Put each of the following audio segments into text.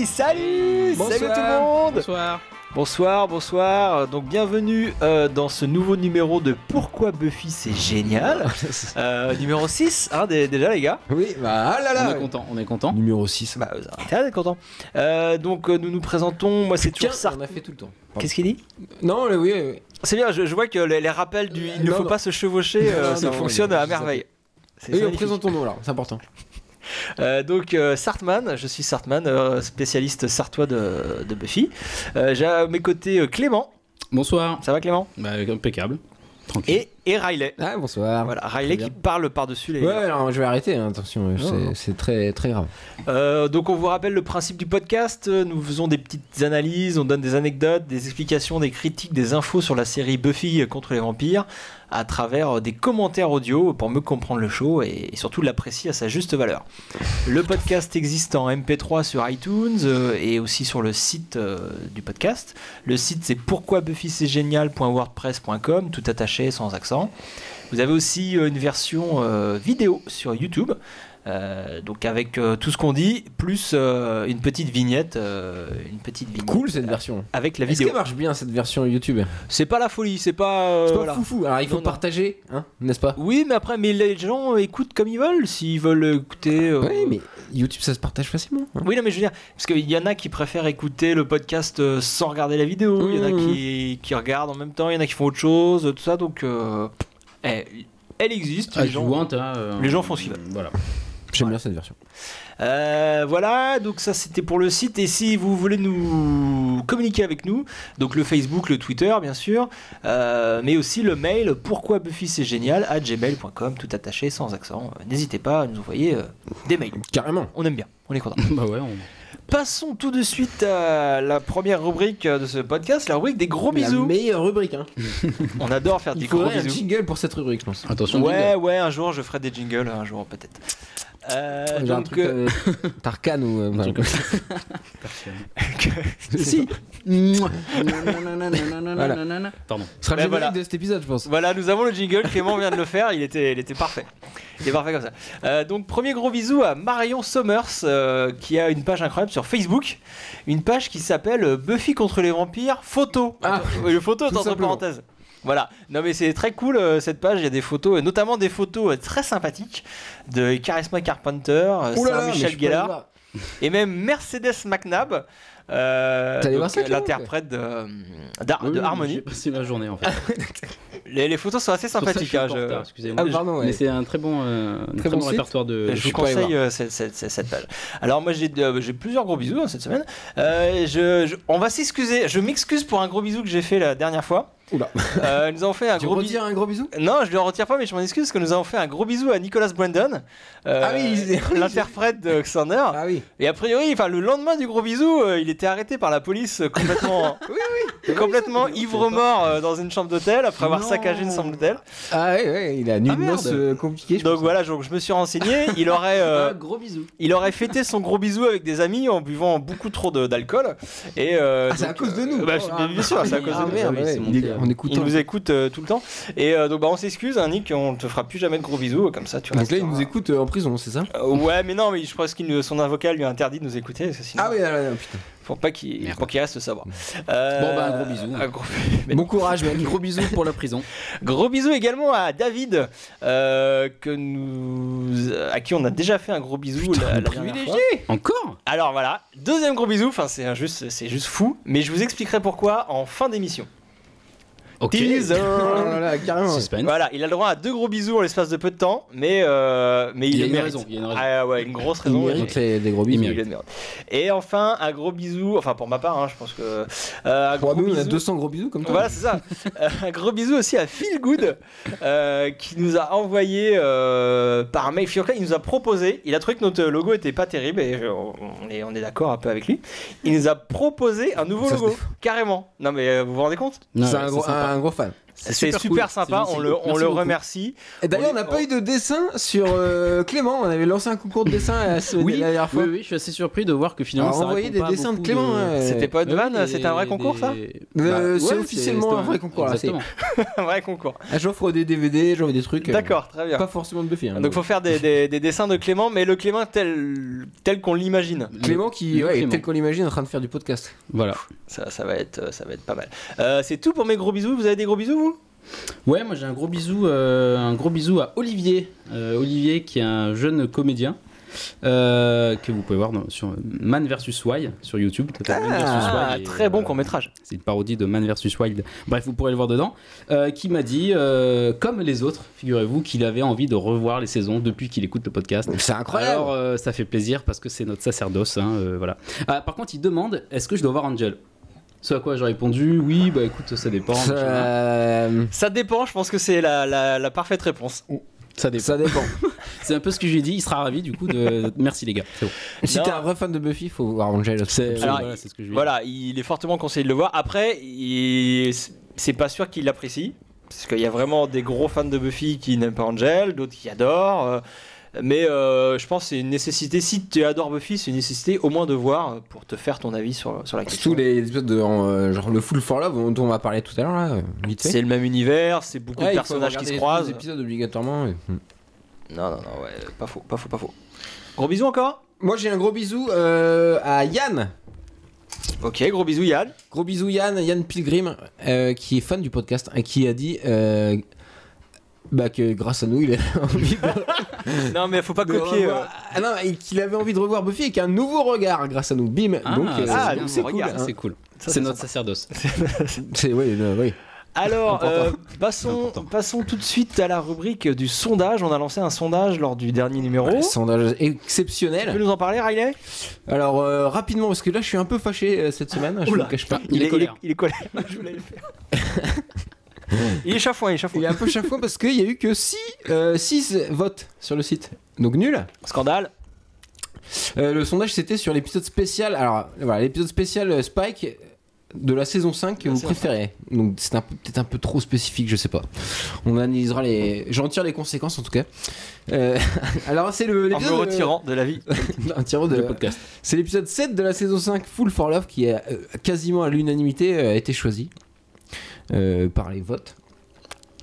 Hey, salut! Bonsoir. Salut tout le monde! Bonsoir. Bonsoir, bonsoir. Donc bienvenue dans ce nouveau numéro de Pourquoi Buffy C'est génial. Numéro 6, hein, déjà les gars. Oui, bah ah là là. On est content, on est content. Numéro 6, bah vous avez intérêt d'être content. Donc nous nous présentons, moi c'est toujours ça. On a fait tout le temps. Qu'est-ce qu'il dit? Non, oui, oui. C'est bien, je vois que les rappels du il ne faut pas se chevaucher, ça fonctionne à merveille. Oui, on présente ton nom là, c'est important. Donc Sartman, je suis Sartman, spécialiste sartois de Buffy. J'ai à mes côtés Clément. Bonsoir. Ça va Clément? Bah, impeccable. Tranquille. Et Riley. Ah, bonsoir. Voilà, Riley qui parle par-dessus les... Ouais, non, je vais arrêter, hein, attention, c'est très, très grave. Donc on vous rappelle le principe du podcast, nous faisons des petites analyses, on donne des anecdotes, des explications, des critiques, des infos sur la série Buffy contre les vampires à travers des commentaires audio pour mieux comprendre le show et surtout l'apprécier à sa juste valeur. Le podcast existe en MP3 sur iTunes et aussi sur le site du podcast. Le site c'est pourquoibuffycestgénial.wordpress.com, tout attaché sans accent. Vous avez aussi une version vidéo sur YouTube. Donc avec tout ce qu'on dit plus une petite vignette cool cette version avec la vidéo. Est-ce qu'elle marche bien cette version YouTube? C'est pas la folie, c'est pas voilà. Foufou. Alors il faut partager, hein, n'est-ce pas? Oui, mais après les gens écoutent comme ils veulent, s'ils veulent écouter oui, mais YouTube ça se partage facilement, hein. Oui, non, mais je veux dire parce qu'il y en a qui préfèrent écouter le podcast sans regarder la vidéo, il y en a qui regardent en même temps, il y en a qui font autre chose, tout ça, donc elle existe, les gens, les gens font ce qu'ils veulent. Voilà. J'aime bien cette version. Voilà, donc ça c'était pour le site. Et si vous voulez nous communiquer avec nous, donc le Facebook, le Twitter bien sûr, mais aussi le mail pourquoibuffycestgénial@gmail.com, tout attaché sans accent. N'hésitez pas à nous envoyer des mails. Carrément. On aime bien, on est content. Bah ouais, Passons tout de suite à la première rubrique de ce podcast, la rubrique des gros bisous. La meilleure rubrique, hein. On adore faire des gros bisous. Il faudrait un jingle pour cette rubrique, je pense. Attention. Ouais, ouais, un jour je ferai des jingles, un jour peut-être. Donc Tarkan ou un truc comme ça. Si. Voilà. Pardon. Ce sera le générique de cet épisode, je pense. Voilà, nous avons le jingle. Clément vient de le faire. Il était parfait. Il est parfait comme ça. Donc premier gros bisou à Marion Sommers qui a une page incroyable sur Facebook, une page qui s'appelle Buffy contre les vampires photo. Ah, le photo est entre parenthèses. Voilà, non mais c'est très cool cette page, il y a des photos, notamment des photos très sympathiques de Charisma Carpenter, Saint-Michel Gellar et même Mercedes McNabb, l'interprète de Harmony. J'ai passé ma journée en fait. les photos sont assez sympathiques. Hein, excusez-moi, mais c'est un très bon, très bon répertoire de. Je vous conseille cette page. Alors moi j'ai plusieurs gros bisous cette semaine. On va s'excuser. Je m'excuse pour un gros bisou que j'ai fait la dernière fois. Oula. Nous avons fait un gros bisou. Un gros bisou? Non, je ne le retire pas, mais je m'en excuse parce que nous avons fait un gros bisou à Nicholas Brandon, l'interprète de Xander. Ah oui. Et a priori, enfin le lendemain du gros bisou, il était arrêté par la police complètement, complètement ivre-mort dans une chambre d'hôtel après avoir saccagé une chambre d'hôtel. Ah oui, oui, il a une noce compliquée. Donc voilà, je me suis renseigné. Il aurait gros bisou. Il aurait fêté son gros bisou avec des amis en buvant beaucoup trop d'alcool. Et c'est à cause de nous. Bien sûr, c'est à cause de nous. Il nous écoute tout le temps. Et donc on s'excuse, hein, Nick, on te fera plus jamais de gros bisous comme ça. Donc là il nous écoute en prison, c'est ça? Ouais, mais non, mais je pense que son avocat lui a interdit de nous écouter parce que sinon, ah oui, putain, pour pas qu'il reste savoir. Bon bah un gros bisou. Bon courage, mais gros bisous pour la prison. Gros bisous également à David à qui on a déjà fait un gros bisou. Putain, la dernière fois. Encore? Alors voilà, deuxième gros bisou. Enfin c'est juste fou, mais je vous expliquerai pourquoi en fin d'émission. Okay. Voilà, il a le droit à deux gros bisous en l'espace de peu de temps, mais il a une raison. Ah ouais, une grosse raison. Des gros bisous. Et enfin, un gros bisou, enfin pour ma part, hein, je pense que on a 200 gros bisous comme toi. Voilà, c'est ça. Un gros bisou aussi à Feel Good qui nous a envoyé par mail. Il nous a proposé, il a trouvé que notre logo était pas terrible et on est d'accord un peu avec lui. Il nous a proposé un nouveau logo, carrément. Non mais vous vous rendez compte ? C'est un gros fan. C'était super sympa, on le remercie. Et d'ailleurs, on n'a pas eu de dessin sur Clément. On avait lancé un concours de dessin la dernière fois. Oui, je suis assez surpris de voir que finalement, ça envoyait des dessins de Clément. C'était pas une vanne, c'était un vrai concours, ça. C'est officiellement un vrai concours. Un vrai concours. J'offre des DVD, j'envoie des trucs. D'accord, très bien. Pas forcément de Buffy. Donc, faut faire des dessins de Clément, mais le Clément tel qu'on l'imagine. Clément qui tel qu'on l'imagine en train de faire du podcast. Voilà. Ça va être pas mal. C'est tout pour mes gros bisous. Vous avez des gros bisous, vous? Ouais, moi j'ai un gros bisou à Olivier, Olivier qui est un jeune comédien que vous pouvez voir sur Man vs Wild sur YouTube. Très bon court métrage. C'est une parodie de Man vs Wild. Bref, vous pourrez le voir dedans. Qui m'a dit, comme les autres, figurez-vous, qu'il avait envie de revoir les saisons depuis qu'il écoute le podcast. C'est incroyable. Alors ça fait plaisir parce que c'est notre sacerdoce. Hein, voilà. Ah, par contre, il demande, est-ce que je dois voir Angel? Ce à quoi j'ai répondu, oui, bah écoute, ça dépend. Ça dépend, je pense que c'est la parfaite réponse. Ça dépend. Ça dépend. C'est un peu ce que j'ai dit, il sera ravi du coup de... Merci les gars, c'est bon. Si t'es un vrai fan de Buffy, il faut voir Angel. Voilà, c'est ce que je dis. Voilà, il est fortement conseillé de le voir. Après, c'est pas sûr qu'il l'apprécie, parce qu'il y a vraiment des gros fans de Buffy qui n'aiment pas Angel, d'autres qui adorent... Mais je pense que c'est une nécessité, si tu adores Buffy, c'est une nécessité au moins de voir pour te faire ton avis sur la question. Tous les épisodes de genre le Fool for Love dont on va parler tout à l'heure, c'est le même univers, c'est beaucoup de personnages qui se croisent. Les épisodes obligatoirement. Et... Non, ouais, pas faux. Gros bisous encore. Moi j'ai un gros bisou à Yann. Ok, gros bisous Yann. Gros bisous Yann Pilgrim qui est fan du podcast et qui a dit... Bah que grâce à nous il avait envie de... Non mais faut pas copier Ah non, qu'il avait envie de revoir Buffy avec un nouveau regard grâce à nous, bim. Donc c'est cool, c'est cool. C'est notre sacerdoce. Oui. Alors passons tout de suite à la rubrique du sondage. On a lancé un sondage lors du dernier numéro. Sondage exceptionnel. Tu peux nous en parler, Riley? Alors rapidement, parce que là je suis un peu fâché cette semaine. Je le cache pas. Il est colère. Je voulais le faire. Il est un peu chafouin parce qu'il n'y a eu que 6 votes sur le site. Donc nul. Scandale. Le sondage c'était sur l'épisode spécial. Alors voilà, l'épisode spécial Spike de la saison 5 que vous préférez. Donc c'est peut-être un peu trop spécifique, je sais pas. On analysera les... J'en tire les conséquences en tout cas. Alors c'est l'épisode... En me retirant de la vie. Un tirant de podcast. C'est l'épisode 7 de la saison 5, Fool for Love, qui a quasiment à l'unanimité été choisi. Par les votes.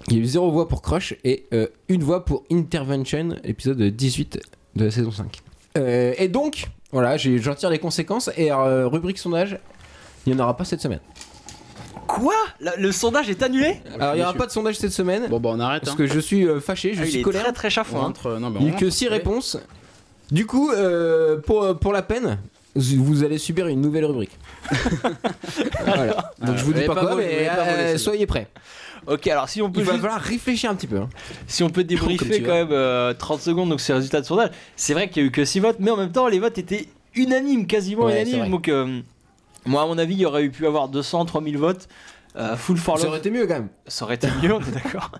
Il y a eu 0 voix pour Crush et 1 voix pour Intervention, épisode 18 de la saison 5. Et donc, voilà, j'en tire les conséquences. Et rubrique sondage, il n'y en aura pas cette semaine. Quoi ? Le sondage est annulé ? Alors il n'y aura pas de sondage cette semaine. Bon bah on arrête. Parce que je suis fâché, je suis colère. Il est très chafouin. Il n'y a que 6 réponses. Du coup, pour la peine... Vous allez subir une nouvelle rubrique. Voilà. Donc je vous dis pas quoi, mais soyez prêts. Ok, alors si on peut. Il va falloir réfléchir un petit peu. Hein. Si on peut débriefer quand même 30 secondes, donc c'est le résultat de sondage. C'est vrai qu'il n'y a eu que 6 votes, mais en même temps, les votes étaient unanimes, quasiment unanimes. Donc moi, à mon avis, il y aurait eu pu avoir 200, 3000 votes. Fool for Love. Ça aurait été mieux quand même. Ça aurait été mieux, on est d'accord.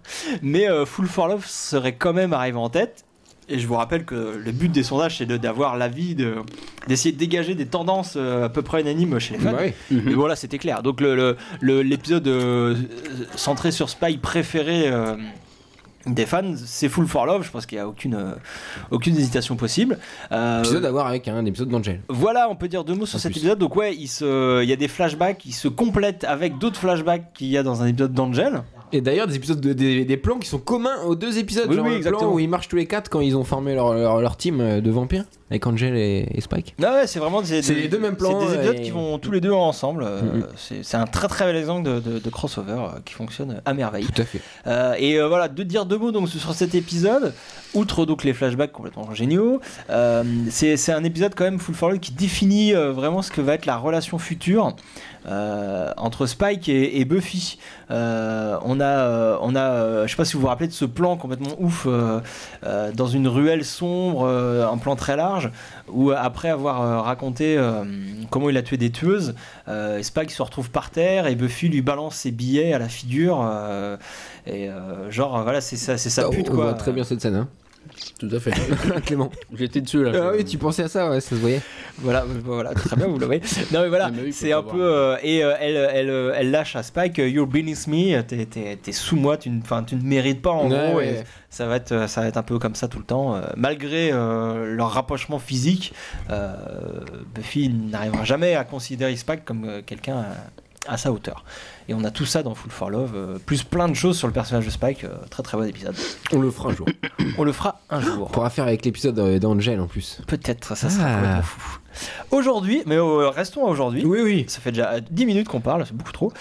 Mais Fool for Love serait quand même arrivé en tête. Et je vous rappelle que le but des sondages, c'est d'avoir l'avis, d'essayer de dégager des tendances à peu près unanimes chez les fans. Mais voilà, c'était clair. Donc l'épisode centré sur Spy préféré des fans, c'est Fool for Love. Je pense qu'il n'y a aucune hésitation possible. Épisode à voir avec un épisode d'Angel. Voilà, on peut dire 2 mots sur cet épisode. Donc ouais, il y a des flashbacks qui se complètent avec d'autres flashbacks qu'il y a dans un épisode d'Angel. Et d'ailleurs des épisodes des plans qui sont communs aux 2 épisodes, genre le plan où ils marchent tous les 4 quand ils ont formé leur team de vampires avec Angel et Spike. Ah ouais, c'est vraiment les 2 mêmes plans. C'est des épisodes qui vont tous les 2 ensemble. C'est un très très bel exemple de crossover qui fonctionne à merveille. Tout à fait. Voilà, de dire 2 mots donc sur cet épisode. Outre donc les flashbacks complètement géniaux, c'est un épisode quand même Fool for Love qui définit vraiment ce que va être la relation future entre Spike et Buffy. Je sais pas si vous vous rappelez de ce plan complètement ouf dans une ruelle sombre, un plan très large où après avoir raconté comment il a tué des tueuses, Spike se retrouve par terre et Buffy lui balance ses billets à la figure. Genre voilà, c'est sa pute quoi. On voit très bien cette scène. Hein. Tout à fait. Clément. J'étais dessus là. Ah oui, tu pensais à ça, ouais, ça se voyait. Voilà, voilà, très bien, vous le voyez. Non mais voilà, oui, c'est un peu elle lâche à Spike, you're beneath me, t'es sous moi, tu ne mérites pas en gros. Ouais. Et ça va être un peu comme ça tout le temps. Malgré leur rapprochement physique, Buffy n'arrivera jamais à considérer Spike comme quelqu'un à sa hauteur. Et on a tout ça dans Fool for Love, plus plein de choses sur le personnage de Spike. Très très bon épisode. On le fera un jour. On le fera un jour. On pourra faire avec l'épisode d'Angel en plus. Peut-être, ça sera complètement fou. Aujourd'hui, mais restons à aujourd'hui. Oui, oui. Ça fait déjà 10 minutes qu'on parle, c'est beaucoup trop.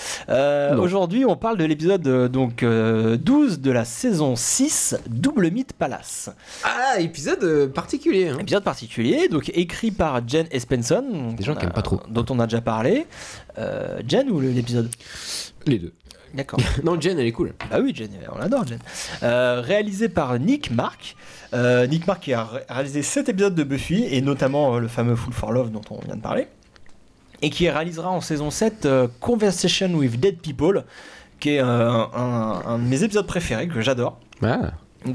Aujourd'hui, on parle de l'épisode 12 de la saison 6, Double Meat Palace. Ah, épisode particulier. Hein. Épisode particulier, donc écrit par Jane Espenson. Des gens qui n'aiment pas trop. Dont on a déjà parlé. Jane ou l'épisode? Les deux. D'accord. Non, Jane, elle est cool. Ah oui, Jane, on l'adore, Jane. Réalisé par Nick Marck. Nick Marck qui a réalisé 7 épisodes de Buffy, et notamment le fameux Fool for Love dont on vient de parler, et qui réalisera en saison 7 Conversation with Dead People, qui est un de mes épisodes préférés, que j'adore. Ah.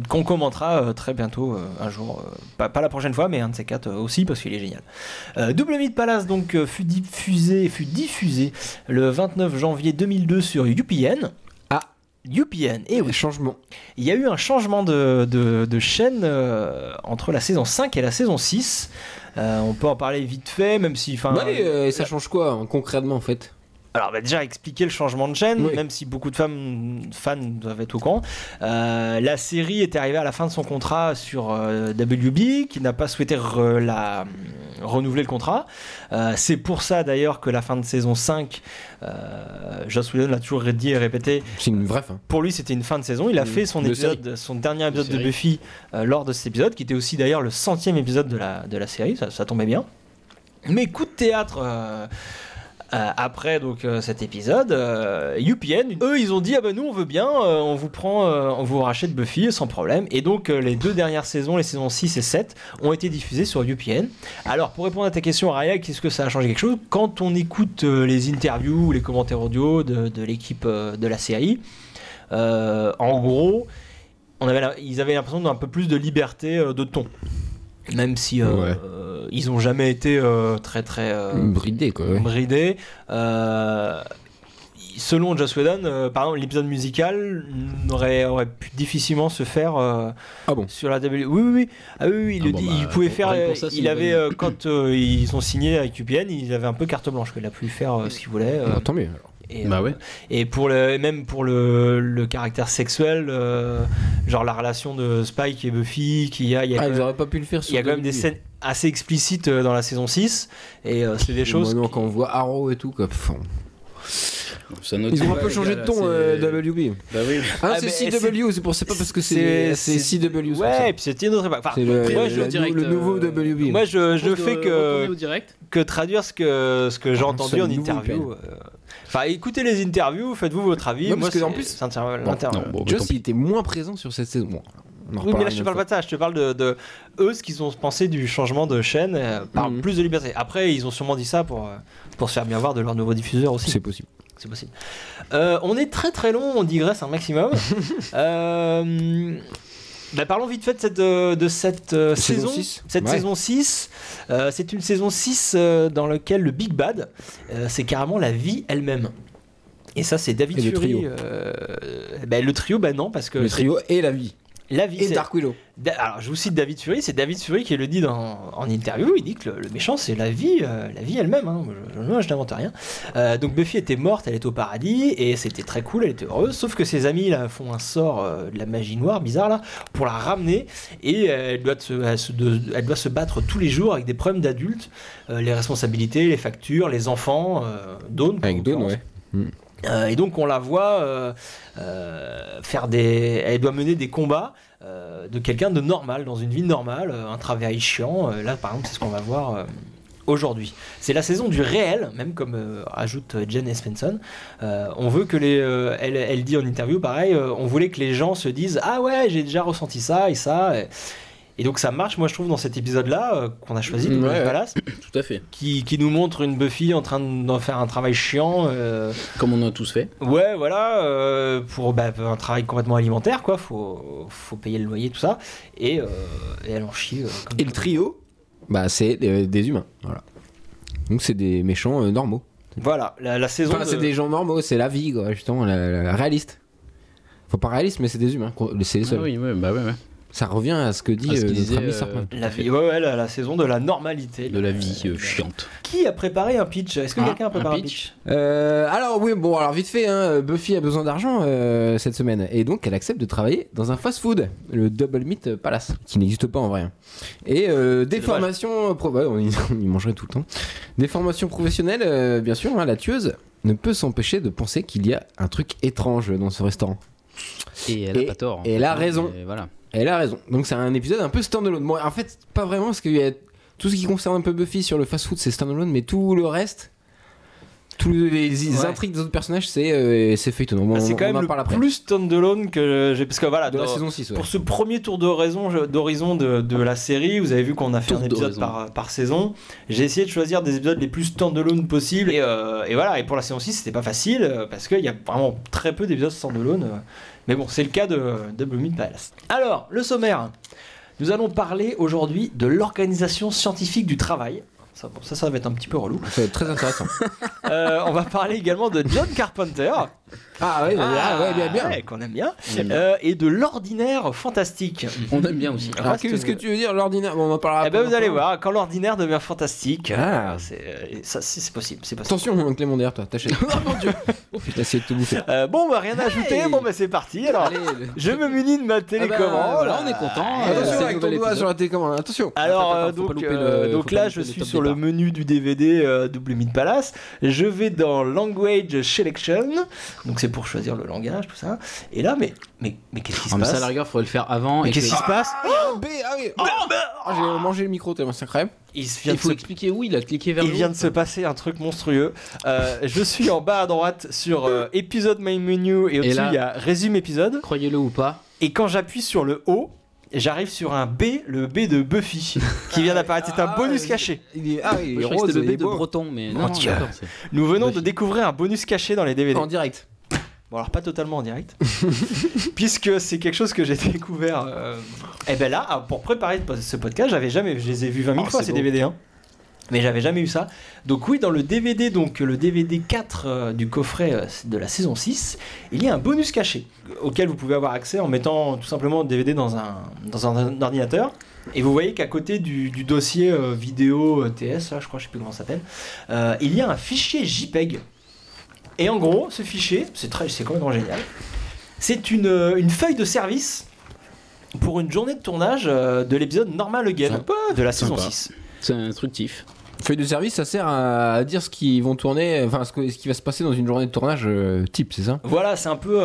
Qu'on commentera très bientôt un jour, pas la prochaine fois, mais un de ces quatre aussi, parce qu'il est génial. Double Meat Palace donc fut diffusé le 29 janvier 2002 sur UPN. UPN, et oui. Changement. Il y a eu un changement de chaîne entre la saison 5 et la saison 6. On peut en parler vite fait, même si... Ouais, ça change quoi concrètement en fait? Alors bah déjà expliquer le changement de chaîne, oui. Même si beaucoup de fans doivent être au courant. La série est arrivée à la fin de son contrat sur WB, qui n'a pas souhaité renouveler le contrat. C'est pour ça d'ailleurs que la fin de saison 5, Joss Whedon l'a toujours dit et répété. C'est une vraie fin. Pour lui c'était une fin de saison. Il a fait son dernier épisode de Buffy lors de cet épisode, qui était aussi d'ailleurs le 100e épisode de la série, ça tombait bien. Mais coup de théâtre... après donc cet épisode, UPN, eux ils ont dit ah ben nous on veut bien, on vous rachète Buffy sans problème, et donc les deux dernières saisons, les saisons 6 et 7 ont été diffusées sur UPN. Alors pour répondre à ta question Riley, qu'est-ce que ça a changé quelque chose? Quand on écoute les interviews ou les commentaires audio de l'équipe de la série, en gros ils avaient l'impression d'un peu plus de liberté de ton. Même si ils n'ont jamais été très très bridés, quoi, ouais. Selon Joss Whedon, par exemple, l'épisode musical aurait pu difficilement se faire sur la WB. Oui. Ah oui, il pouvait faire. Il avait quand ils ont signé avec UPN, ils avaient un peu carte blanche. Il a pu faire ce qu'il voulait. Tant mieux. Alors. Et, ouais. Et pour le caractère sexuel, genre la relation de Spike et Buffy, ils n'auraient pas pu le faire. Il y a quand même des scènes assez explicites dans la saison 6, et c'est des choses. Maintenant, quand on voit Arrow et tout, quoi. Ils ont un peu changé de ton, WB. Bah oui. CW, c'est pas parce que c'est CW. Ouais, et puis c'était une autre époque. Enfin, le nouveau WB. Moi, je fais que traduire ce que j'ai entendu en interview. Enfin, écoutez les interviews, faites-vous votre avis. Non, parce que en plus, Joss il était moins présent sur cette saison. Oui, mais là je te parle pas de ça, je te parle de eux, ce qu'ils ont pensé du changement de chaîne par plus de liberté. Après, ils ont sûrement dit ça pour se faire bien voir de leur nouveau diffuseur aussi. C'est possible. C'est possible. On est très très long, on digresse un maximum. Bah parlons vite fait de cette saison 6. C'est une saison 6 dans laquelle le Big Bad, c'est carrément la vie elle-même. Et ça, c'est David Fury. Le trio, bah non, parce que... Le trio et la vie. La vie, et Dark Willow. Alors je vous cite David Fury, c'est David Fury qui le dit en interview, il dit que le méchant c'est la vie elle-même, hein. Moi je n'invente rien. Donc Buffy était morte, elle est au paradis, et c'était très cool, elle était heureuse, sauf que ses amis là font un sort de la magie noire bizarre là, pour la ramener, et elle doit se battre tous les jours avec des problèmes d'adultes, les responsabilités, les factures, les enfants, Dawn. Avec Dawn, ouais. Et donc on la voit elle doit mener des combats de quelqu'un de normal, dans une vie normale, un travail chiant. Là par exemple c'est ce qu'on va voir aujourd'hui. C'est la saison du réel, même comme ajoute Jane Espenson. On veut que elle dit en interview pareil, on voulait que les gens se disent ah ouais j'ai déjà ressenti ça et ça. Et donc ça marche, moi je trouve, dans cet épisode-là qu'on a choisi, Double Meat Palace, tout à fait, qui nous montre une Buffy en train d'en faire un travail chiant, comme on a tous fait. Ouais, voilà, pour un travail complètement alimentaire, quoi. Faut payer le loyer, tout ça, et elle en chie. Et le trio, c'est des humains, voilà. Donc c'est des méchants normaux. Voilà, la saison. Enfin, c'est des gens normaux, c'est la vie, quoi, justement, la réaliste. Faut pas réaliste, mais c'est des humains, c'est les seuls. Ah oui, ouais. Ça revient à ce que dit notre ami Sartman. La saison de la normalité. De la vie chiante. Qui a préparé un pitch? Est-ce que quelqu'un a préparé un pitch Alors oui, vite fait, Buffy a besoin d'argent cette semaine. Et donc elle accepte de travailler dans un fast-food, le Double Meat Palace, qui n'existe pas en vrai. Et des formations... on y mangerait tout le temps. Des formations professionnelles, bien sûr, la tueuse ne peut s'empêcher de penser qu'il y a un truc étrange dans ce restaurant. Et elle a pas tort. Et elle a raison. Voilà. Elle a raison. Donc c'est un épisode un peu standalone. Bon, en fait, pas vraiment, parce que tout ce qui concerne un peu Buffy sur le fast-food, c'est standalone, mais tout le reste, tous les intrigues des autres personnages, c'est feuilletonnant. C'est quand même le plus standalone que j'ai, parce que voilà, de la saison 6, pour ce premier tour d'horizon de la série, vous avez vu qu'on a fait un épisode par saison. J'ai essayé de choisir des épisodes les plus standalone possibles, et voilà. Et pour la saison 6, c'était pas facile, parce qu'il y a vraiment très peu d'épisodes standalone. Mais bon, c'est le cas de Double Meat Palace. Alors, le sommaire. Nous allons parler aujourd'hui de l'organisation scientifique du travail. Ça va être un petit peu relou. Ça va être très intéressant. On va parler également de John Carpenter. Ah oui, bien. Qu'on aime bien. Et de l'ordinaire fantastique. On aime bien aussi. Qu'est-ce que tu veux dire, l'ordinaire? On en parlera. Vous allez voir, quand l'ordinaire devient fantastique, c'est possible. Attention, Clément, derrière toi, t'achètes. Oh mon dieu. T'as essayé de tout bouffer. Rien à ajouter. C'est parti. Alors, je me munis de ma télécommande. On est content. Attention avec ton doigt sur la télécommande. Attention. Alors, donc là, je suis sur le menu du DVD Double Meat Palace. Je vais dans Language Selection. Donc c'est pour choisir le langage, tout ça. Et là, mais qu'est-ce qui se passe? Ça, à la rigueur, faudrait le faire avant. Mais qu'est-ce qui se passe? J'ai mangé le micro tellement c'est incroyable. Il faut expliquer où il a cliqué vers le haut. Il vient de se passer un truc monstrueux. Je suis en bas à droite sur épisode main menu, et au-dessus il y a résume épisode. Croyez-le ou pas. Et quand j'appuie sur le haut, j'arrive sur un B, le B de Buffy, qui vient d'apparaître. C'est un bonus caché. Il est rose, c'était le B de Breton, mais non. Nous venons de découvrir un bonus caché dans les DVD. En direct. Bon, alors pas totalement en direct, puisque c'est quelque chose que j'ai découvert. Et ben là, pour préparer ce podcast, je les ai vus 20 000 fois ces DVD, mais j'avais jamais eu ça. Donc oui, dans le DVD, le DVD 4 du coffret de la saison 6, il y a un bonus caché auquel vous pouvez avoir accès en mettant tout simplement le DVD dans un ordinateur. Et vous voyez qu'à côté du dossier vidéo TS, là, je sais plus comment ça s'appelle, il y a un fichier JPEG. Et en gros, ce fichier, c'est complètement génial, c'est une feuille de service pour une journée de tournage de l'épisode Normal Again de la saison 6. C'est instructif. Feuille de service, ça sert à dire ce qu'ils vont tourner, enfin ce qui va se passer dans une journée de tournage type, c'est ça? Voilà, c'est un peu,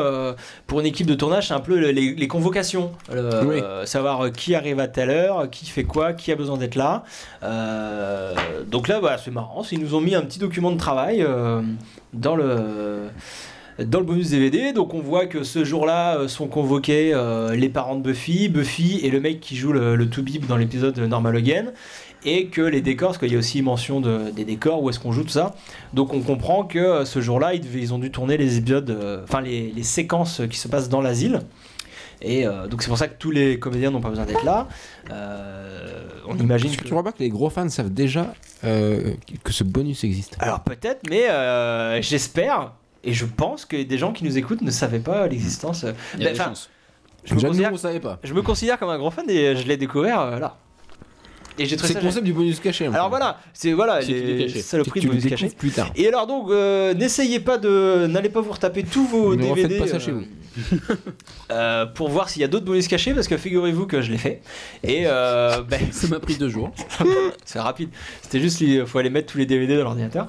pour une équipe de tournage, c'est un peu les convocations. Savoir qui arrive à telle heure, qui fait quoi, qui a besoin d'être là. Donc là, voilà, c'est marrant, ils nous ont mis un petit document de travail. Dans le bonus DVD, donc on voit que ce jour-là sont convoqués les parents de Buffy et le mec qui joue le Toubib dans l'épisode Normal Again, et que les décors, parce qu'il y a aussi mention des décors, où est-ce qu'on joue, tout ça. Donc on comprend que ce jour-là, ils ont dû tourner les épisodes, enfin les séquences qui se passent dans l'asile. Et donc c'est pour ça que tous les comédiens n'ont pas besoin d'être là. On imagine que tu crois pas que les gros fans savent déjà que ce bonus existe? Alors peut-être, mais j'espère et je pense que des gens qui nous écoutent ne savaient pas l'existence. Je me considère comme un grand fan et je l'ai découvert là. C'est le concept du bonus caché. Alors voilà, c'est les saloperies du bonus caché. Plus tard. Et alors donc, n'allez pas vous retaper tous vos DVD. Ne faites pas ça chez vous. Pour voir s'il y a d'autres bonus cachés, parce que figurez-vous que je l'ai fait. Et ça m'a pris 2 jours. C'est rapide. C'était juste, il faut aller mettre tous les DVD dans l'ordinateur.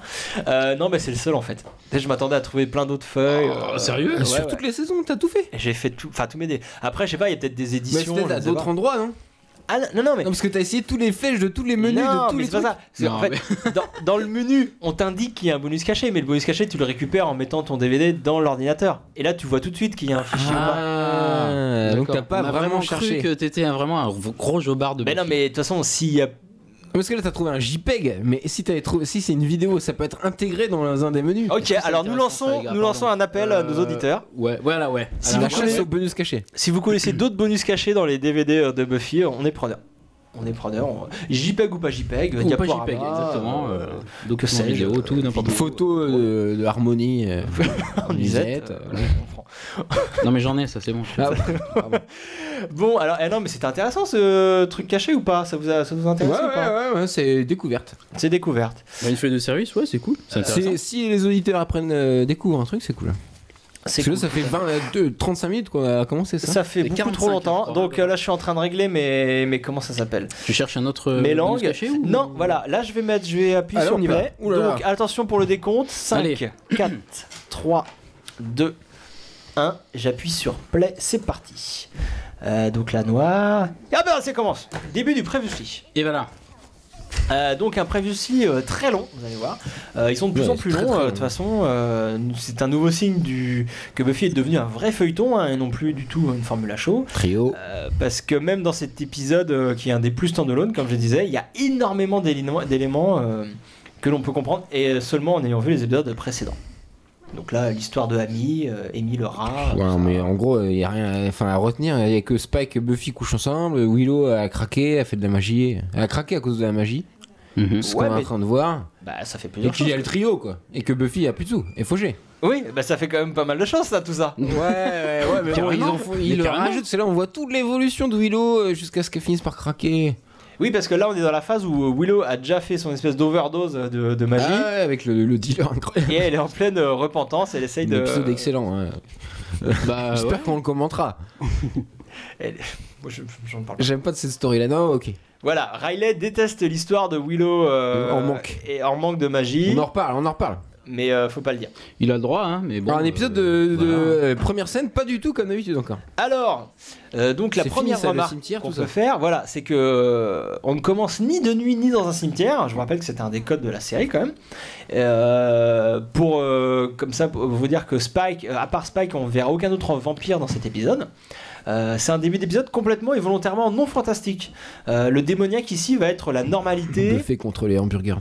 Non, c'est le seul en fait. Je m'attendais à trouver plein d'autres feuilles. Sérieux? Sur toutes les saisons, t'as tout fait? J'ai fait tout. Enfin, tout mes. Après, je sais pas, il y a peut-être des éditions. Mais à d'autres endroits, non? Ah non, mais. Non, parce que t'as essayé tous les flèches de tous les menus, de tous les trucs. Ça. Non, en fait, mais... dans le menu, on t'indique qu'il y a un bonus caché, mais le bonus caché, tu le récupères en mettant ton DVD dans l'ordinateur. Et là, tu vois tout de suite qu'il y a un fichier ou pas. Ah, donc t'as pas vraiment cherché. Cru que t'étais vraiment un gros jobard de. Mais non, mais de toute façon, s'il y a. Parce que là t'as trouvé un JPEG, mais si t'avais trouvé, si c'est une vidéo, ça peut être intégré dans un des menus. Ok, alors nous lançons un appel à nos auditeurs. Ouais, voilà, ouais. Si la chasse aux bonus cachés. Si vous connaissez d'autres bonus cachés dans les DVD de Buffy, on est preneur. On est preneur, JPEG ou pas JPEG, il n'y a pas JPEG, exactement. Donc c'est vidéo, tout, n'importe quoi. Photo de Harmonie, en lisette. Non mais j'en ai, ça c'est bon. Ah, bon. Bon, alors non mais c'était intéressant ce truc caché ou pas, ça vous intéresse ou pas? Ouais, c'est découverte. C'est découverte. Bah, une feuille de service, ouais, c'est cool. Si les auditeurs apprennent, découvrent un truc, c'est cool. Parce que là, ça fait 35 minutes qu'on a commencé ça. Ça fait beaucoup trop longtemps. Donc là, je suis en train de régler mais comment ça s'appelle? Tu cherches un autre mélange caché ou... Non, voilà. Là, je vais appuyer sur play. Donc attention pour le décompte. 5, allez. 4, 3, 2, 1. J'appuie sur play. C'est parti. Donc la noire. Ah ben, ça commence. Début du previously. Et voilà. Donc un previously très long, vous allez voir. Ils sont de plus en plus longs. De toute façon, c'est un nouveau signe que Buffy est devenu un vrai feuilleton, hein, et non plus du tout une formule à chaud. Trio. Parce que même dans cet épisode qui est un des plus standalone, comme je disais, il y a énormément d'éléments que l'on peut comprendre et seulement en ayant vu les épisodes précédents. Donc là, l'histoire de Amy, Amy le rat. Ouais, mais en gros, il n'y a rien à retenir. Il n'y a que Spike et Buffy couchent ensemble. Willow a craqué, a fait de la magie. Elle a craqué à cause de la magie. Ce qu'on est en train de voir. Bah, ça fait plusieurs choses. Et qu'il y a le trio, quoi. Et que Buffy a plus de sous. Et Fauché. Oui, bah ça fait quand même pas mal de choses, ça, tout ça. Ouais, mais bon, ils le rajoutent. C'est là, on voit toute l'évolution de Willow jusqu'à ce qu'elle finisse par craquer. Oui, parce que là on est dans la phase où Willow a déjà fait son espèce d'overdose de magie. Ah ouais, avec le dealer incroyable. Et elle est en pleine repentance, elle essaye de... L'épisode excellent, hein. Bah, j'espère qu'on le commentera. Moi, j'en parle pas. J'aime pas de cette story là, non, ok. Voilà, Riley déteste l'histoire de Willow en manque de magie. On en reparle. Mais faut pas le dire. Il a le droit, hein, mais bon. Alors, un épisode de première scène, pas du tout comme d'habitude encore. Alors, donc la première remarque qu'on peut faire, voilà, c'est que on ne commence ni de nuit ni dans un cimetière. Je vous rappelle que c'était un des codes de la série quand même. Comme ça, pour vous dire que Spike, à part Spike, on ne verra aucun autre vampire dans cet épisode. C'est un début d'épisode complètement et volontairement non fantastique. Le démoniaque ici va être la normalité. Le fait contre les hamburgers.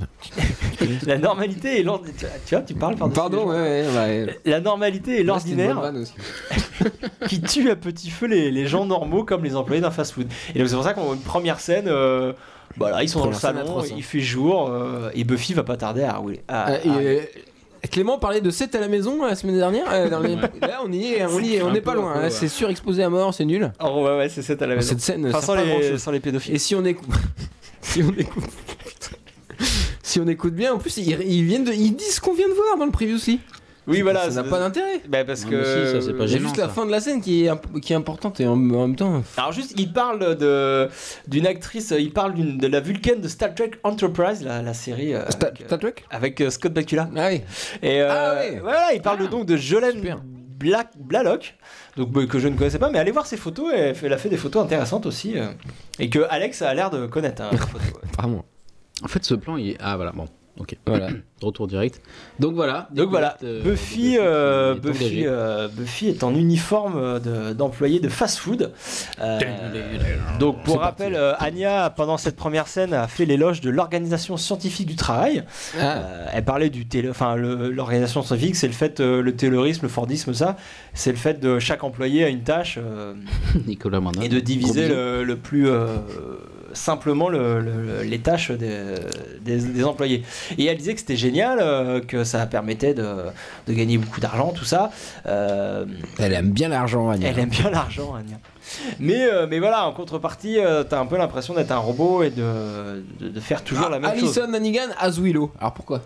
La normalité et l'ordinaire. Tu vois, tu parles par-dessus. Pardon, ouais. La normalité et l'ordinaire qui tue à petit feu les gens normaux comme les employés d'un fast-food. Et donc c'est pour ça qu'on a une première scène. Voilà, ils sont dans le salon, il fait jour et Buffy va pas tarder à rouler. Clément parlait de 7 à la maison la semaine dernière. Là, on y est, on n'est pas loin. Hein, ouais. C'est surexposé à mort, c'est nul. Oh, ouais, c'est 7 à la maison. Cette scène, enfin, sans les pédophiles. Et si on écoute. si on écoute bien, en plus, ils disent ce qu'on vient de voir dans le previously. Oui, voilà. Ça n'a pas d'intérêt. Bah parce que si, j'ai juste la fin de la scène qui est importante et en même temps. Alors juste, il parle d'une actrice, il parle de la Vulcaine de Star Trek Enterprise, la série Star Trek avec Scott Bakula. Ah oui. Et oui. Voilà, il parle donc de Jolene Blalock, donc que je ne connaissais pas, mais allez voir ses photos. Elle a fait des photos intéressantes aussi et que Alex a l'air de connaître. Hein, vraiment. En fait, ce plan, il est... Ah voilà, bon. Ok, voilà, retour direct. Donc voilà. Buffy est en uniforme d'employé de fast-food. Donc pour rappel, Anya, pendant cette première scène, a fait l'éloge de l'organisation scientifique du travail. Elle parlait du l'organisation scientifique, c'est le fait, le taylorisme, le fordisme, ça, c'est le fait de chaque employé a une tâche Nicolas Mandin, et de diviser le plus... simplement les tâches des employés. Et elle disait que c'était génial, que ça permettait de gagner beaucoup d'argent, tout ça. Elle aime bien l'argent, Anya. Mais voilà, en contrepartie, t'as un peu l'impression d'être un robot et de faire toujours la même chose. Alison Hannigan as Willow. Alors pourquoi?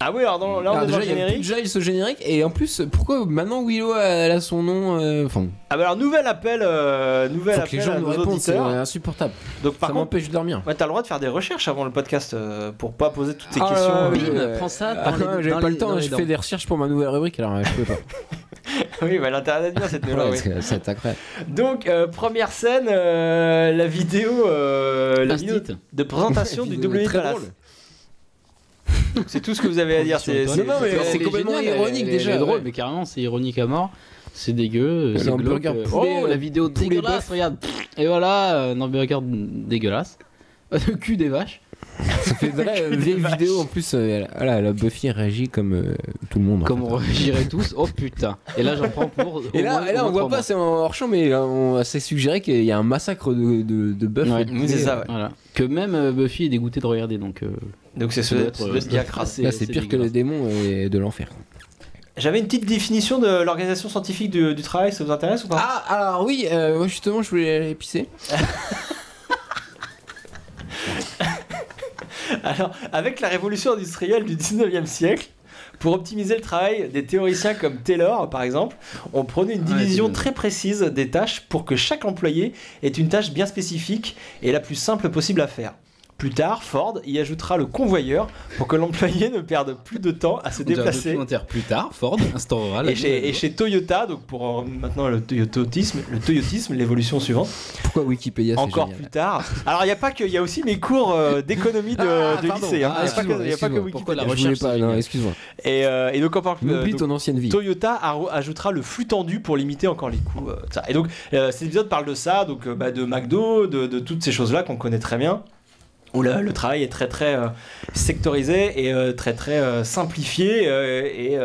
Ah oui, alors là on est dans le générique. Déjà, il se générique, et en plus, pourquoi maintenant Willow elle a son nom Ah bah alors, nouvel appel. Les gens nous répondent, c'est insupportable. Donc par contre, ça m'empêche de dormir. Ouais, t'as le droit de faire des recherches avant le podcast pour pas poser toutes tes questions. Prends ça. J'avais pas le temps, je fais des recherches pour ma nouvelle rubrique, alors je peux pas. Oui, bah l'internet vient cette nouvelle rubrique. C'est incroyable. Donc première scène, la vidéo de présentation du WB Palace. C'est tout ce que vous avez à dire. C'est complètement ironique déjà. C'est drôle, mais carrément, c'est ironique à mort. c'est dégueu. Le hamburger poulet, oh, la vidéo dégueulasse, regarde. Et voilà, un hamburger dégueulasse. Le cul des vaches. Ça fait de la vieille vidéo en plus. Voilà, la Buffy réagit comme tout le monde. Comme on réagirait tous. Oh putain. Et là, j'en prends pour. Et là on voit pas, c'est en hors champ, mais on s'est suggéré qu'il y a un massacre de Buffy. Ouais, c'est ça. Ouais. Voilà. Que même Buffy est dégoûtée de regarder. Donc c'est ce qui a crassé. Là, c'est pire que les démons et de l'enfer. J'avais une petite définition de l'organisation scientifique du travail. Ça vous intéresse ou pas? Ah, alors oui. Justement, je voulais aller pisser. Alors, avec la révolution industrielle du 19e siècle, pour optimiser le travail des théoriciens comme Taylor, par exemple, on prenait une division très précise des tâches pour que chaque employé ait une tâche bien spécifique et la plus simple possible à faire. Plus tard, Ford y ajoutera le convoyeur pour que l'employé ne perde plus de temps à se déplacer. Plus tard, Ford instaurera la et chez Toyota, donc pour maintenant le toyotisme, l'évolution suivante. Pourquoi Wikipédia c'est encore génial. Plus tard. Alors il y a aussi mes cours d'économie de lycée. Hein. Il n'y a pas que Wikipédia. Pourquoi la recherche excuse-moi. Et donc on parle plus ton ancienne vie. Toyota ajoutera le flux tendu pour limiter encore les coûts. Et donc cet épisode parle de ça, donc de McDo, de toutes ces choses là qu'on connaît très bien. Où le travail est très sectorisé et très simplifié et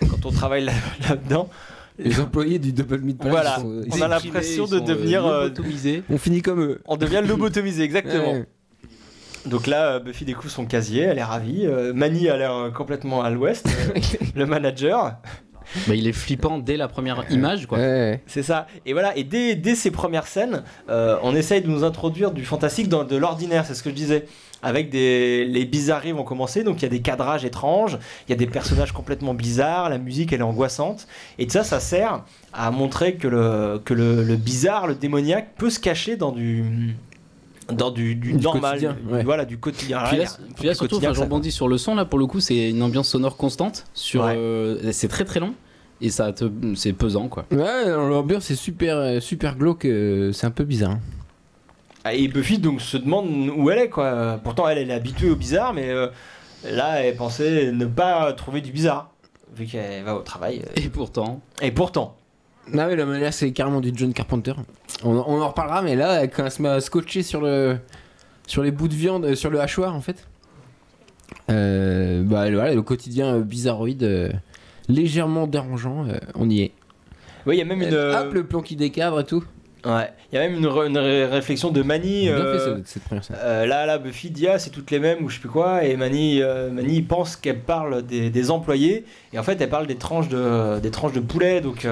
quand on travaille là-dedans, les employés du Double Meat Palace, voilà, on a l'impression de devenir lobotomisés. On finit comme eux. On devient lobotomisé, exactement. Ouais. Donc là, Buffy découvre son casier, elle est ravie. Manny a l'air complètement à l'ouest, le manager. Bah, il est flippant dès la première image, quoi. Ouais. C'est ça. Et voilà. Et dès ces premières scènes, on essaye de nous introduire du fantastique dans de l'ordinaire. C'est ce que je disais. Avec les bizarreries vont commencer. Donc il y a des cadrages étranges. Il y a des personnages complètement bizarres. La musique, elle est angoissante. Et ça sert à montrer que le bizarre, le démoniaque, peut se cacher dans du normal, ouais. Voilà, du quotidien. Puis là surtout, je rebondis sur le son là, pour le coup c'est une ambiance sonore constante sur ouais. C'est très long et c'est pesant, quoi. Ouais, l'ambiance c'est super glauque, c'est un peu bizarre, hein. Et Buffy donc se demande où elle est, quoi. Pourtant elle est habituée au bizarre, mais là elle pensait ne pas trouver du bizarre vu qu'elle va au travail. Et pourtant non, mais là c'est carrément du John Carpenter. On en reparlera, mais là quand elle se met à scotcher sur les bouts de viande, sur le hachoir en fait, voilà, le quotidien bizarroïde, légèrement dérangeant, on y est. Oui, il y a même hop, le plan qui décadre et tout. Ouais, il y a même une réflexion de Manny. Là Buffy dit c'est toutes les mêmes ou je sais plus quoi, et Manny pense qu'elle parle des employés et en fait elle parle des tranches de poulet, donc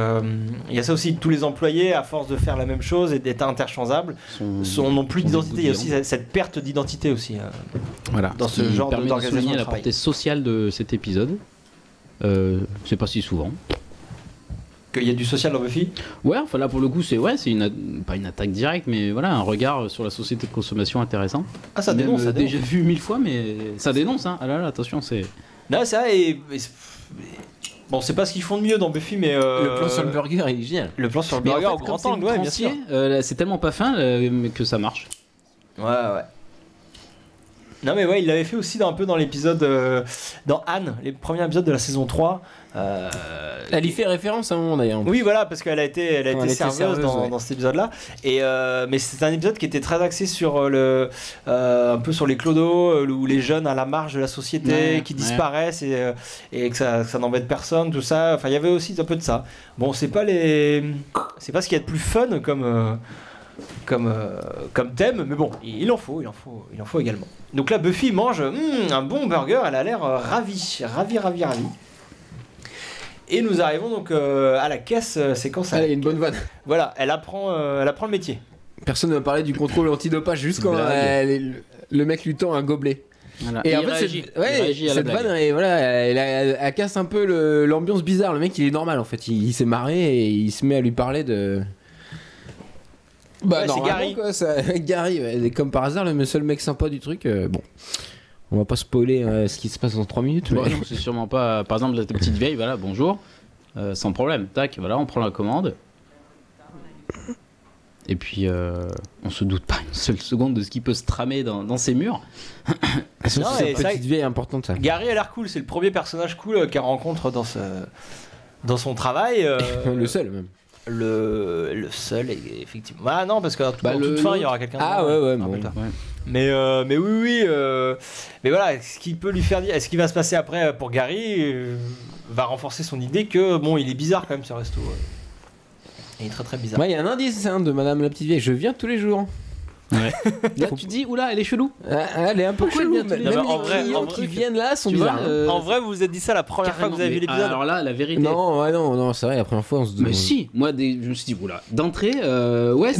il y a ça aussi. Tous les employés, à force de faire la même chose et d'être interchangeables, n'ont plus d'identité. Il y a aussi cette perte d'identité aussi, voilà, dans ce genre d'organisation. La portée sociale de cet épisode, c'est pas si souvent. Il y a du social dans Buffy. Ouais, enfin là pour le coup c'est pas une attaque directe, mais voilà, un regard sur la société de consommation intéressant. Ah, ça dénonce, ça dénonce. Déjà vu 1000 fois, mais ça dénonce, hein. Ah là là, attention, c'est. Là ça et bon, c'est pas ce qu'ils font de mieux dans Buffy, mais le plan sur le burger il est génial. Le plan sur le burger au grand angle, ouais, bien sûr. C'est tellement pas fin que ça marche. Ouais. Non mais ouais, il l'avait fait aussi un peu dans l'épisode, dans Anne, les premiers épisodes de la saison 3. Elle y fait référence à un moment d'ailleurs. Oui, voilà, parce qu'elle a été serveuse dans cet épisode-là. Et mais c'est un épisode qui était très axé sur un peu sur les clodos, ou les jeunes à la marge de la société, ouais, qui disparaissent, ouais. Et que ça n'embête personne, tout ça. Enfin, il y avait aussi un peu de ça. Bon, c'est pas ce qu'il y a de plus fun comme thème, mais bon, il en faut également. Donc là Buffy mange un bon burger, elle a l'air ravie. Et nous arrivons donc à la caisse, séquence. Elle a une bonne vanne. Voilà, elle apprend le métier. Personne ne va parler du contrôle antidopage jusqu'en le mec lui tend un gobelet. Voilà. Et en fait, cette vanne, et voilà, elle casse un peu l'ambiance bizarre. Le mec il est normal en fait, il s'est marré et il se met à lui parler de. Bah, ouais, c'est Gary. Quoi, ça... Gary, ouais. Comme par hasard, le seul mec sympa du truc. Bon, on va pas spoiler ce qui se passe dans 3 minutes. Ouais, mais... c'est sûrement pas. Par exemple, la petite vieille, voilà, bonjour, sans problème. Tac, voilà, on prend la commande. Et puis, on se doute pas une seule seconde de ce qui peut se tramer dans ces murs. C'est une petite vieille importante. Ça. Gary a l'air cool, c'est le premier personnage cool qu'elle rencontre dans ce. dans son travail. Le seul, même. Le seul, effectivement. Ah non, parce qu'en toute fin, il y aura quelqu'un. Ah ouais, ouais, bon, ouais. Mais oui, oui. Mais voilà, ce qui peut lui faire dire. Est-ce qu'il va se passer après pour Gary va renforcer son idée que, bon, il est bizarre quand même, ce resto. Il est très très bizarre. Il y a un indice hein, de Madame la Petite Vieille. Je viens tous les jours. Ouais. Là tu dis oula elle est chelou, elle est un peu chelou. Même les clients qui viennent là sont bizarres. En vrai vous vous êtes dit ça la première fois que vous avez vu l'épisode? Alors là la vérité. Non ouais, non c'est vrai la première fois on se dit. Mais si moi je me suis dit oula d'entrée ouais.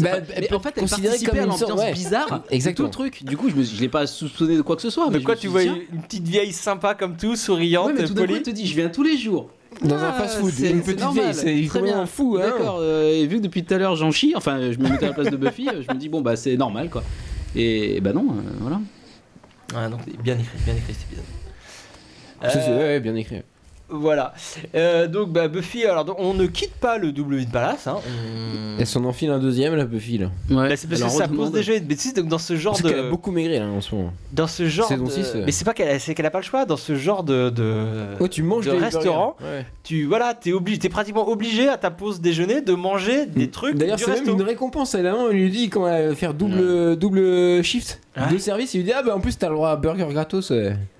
En fait elle participait à l'ambiance bizarre. Exactement. Tout le truc. Du coup je l'ai pas soupçonné de quoi que ce soit. Mais quoi tu vois une petite vieille sympa comme tout souriante. Mais tout d'un coup elle te dit je viens tous les jours. Dans un fast-food, une petite vieille, c'est très bien fou. Hein. D'accord. Et vu que depuis tout à l'heure j'en chie, enfin, je me mettais à la place de Buffy, je me dis bon bah c'est normal quoi. Et bah non, voilà. Ouais, donc bien écrit cet épisode. Ouais, bien écrit. Voilà. Donc bah, Buffy, alors donc, on ne quitte pas le WB Palace. Hein. Elle s'en enfile un deuxième là, Buffy là. Ouais. Là c'est parce que ça pose déjà une bêtise. Donc dans ce genre de. Elle a beaucoup maigri là en ce moment. Dans ce genre. De... 6, mais c'est pas qu'elle, c'est qu'elle a pas le choix dans ce genre de... Oh, tu manges de restaurant. Ouais. Tu voilà, t'es obligé, t'es pratiquement obligé à ta pause déjeuner de manger des trucs. D'ailleurs c'est même une récompense. Elle on lui dit qu'on va faire double shift, ouais. Deux services. Il lui dit ah bah en plus t'as le droit à burger gratos.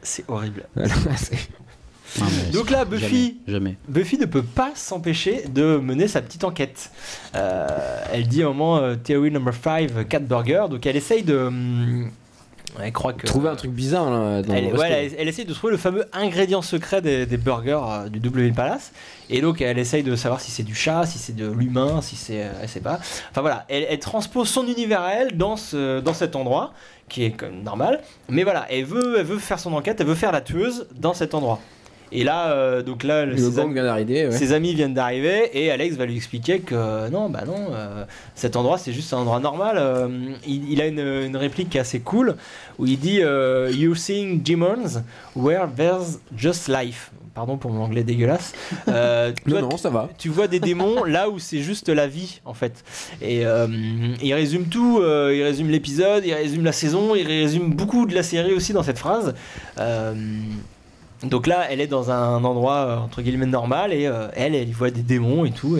C'est horrible. Non, donc là, Buffy, Buffy ne peut pas s'empêcher de mener sa petite enquête. Elle dit à un moment Theory number 5, cat burger. Donc elle essaye de. Elle croit que. Trouver un truc bizarre. Là, dans elle essaye de trouver le fameux ingrédient secret des burgers du WB Palace. Et donc elle essaye de savoir si c'est du chat, si c'est de l'humain, si c'est. Elle sait pas. Enfin voilà, elle transpose son univers à elle dans cet endroit, qui est comme normal. Mais voilà, elle veut faire son enquête, elle veut faire la tueuse dans cet endroit. Et là, donc là ses amis viennent d'arriver et Alex va lui expliquer que non, bah non, cet endroit c'est juste un endroit normal. Il a une réplique qui est assez cool où il dit You're seeing demons where there's just life. Pardon pour mon anglais dégueulasse. Toi, non, ça va. Tu vois des démons là où c'est juste la vie en fait. Et il résume tout, il résume l'épisode, il résume la saison, il résume beaucoup de la série aussi dans cette phrase. Donc là, elle est dans un endroit entre guillemets normal et elle voit des démons et tout.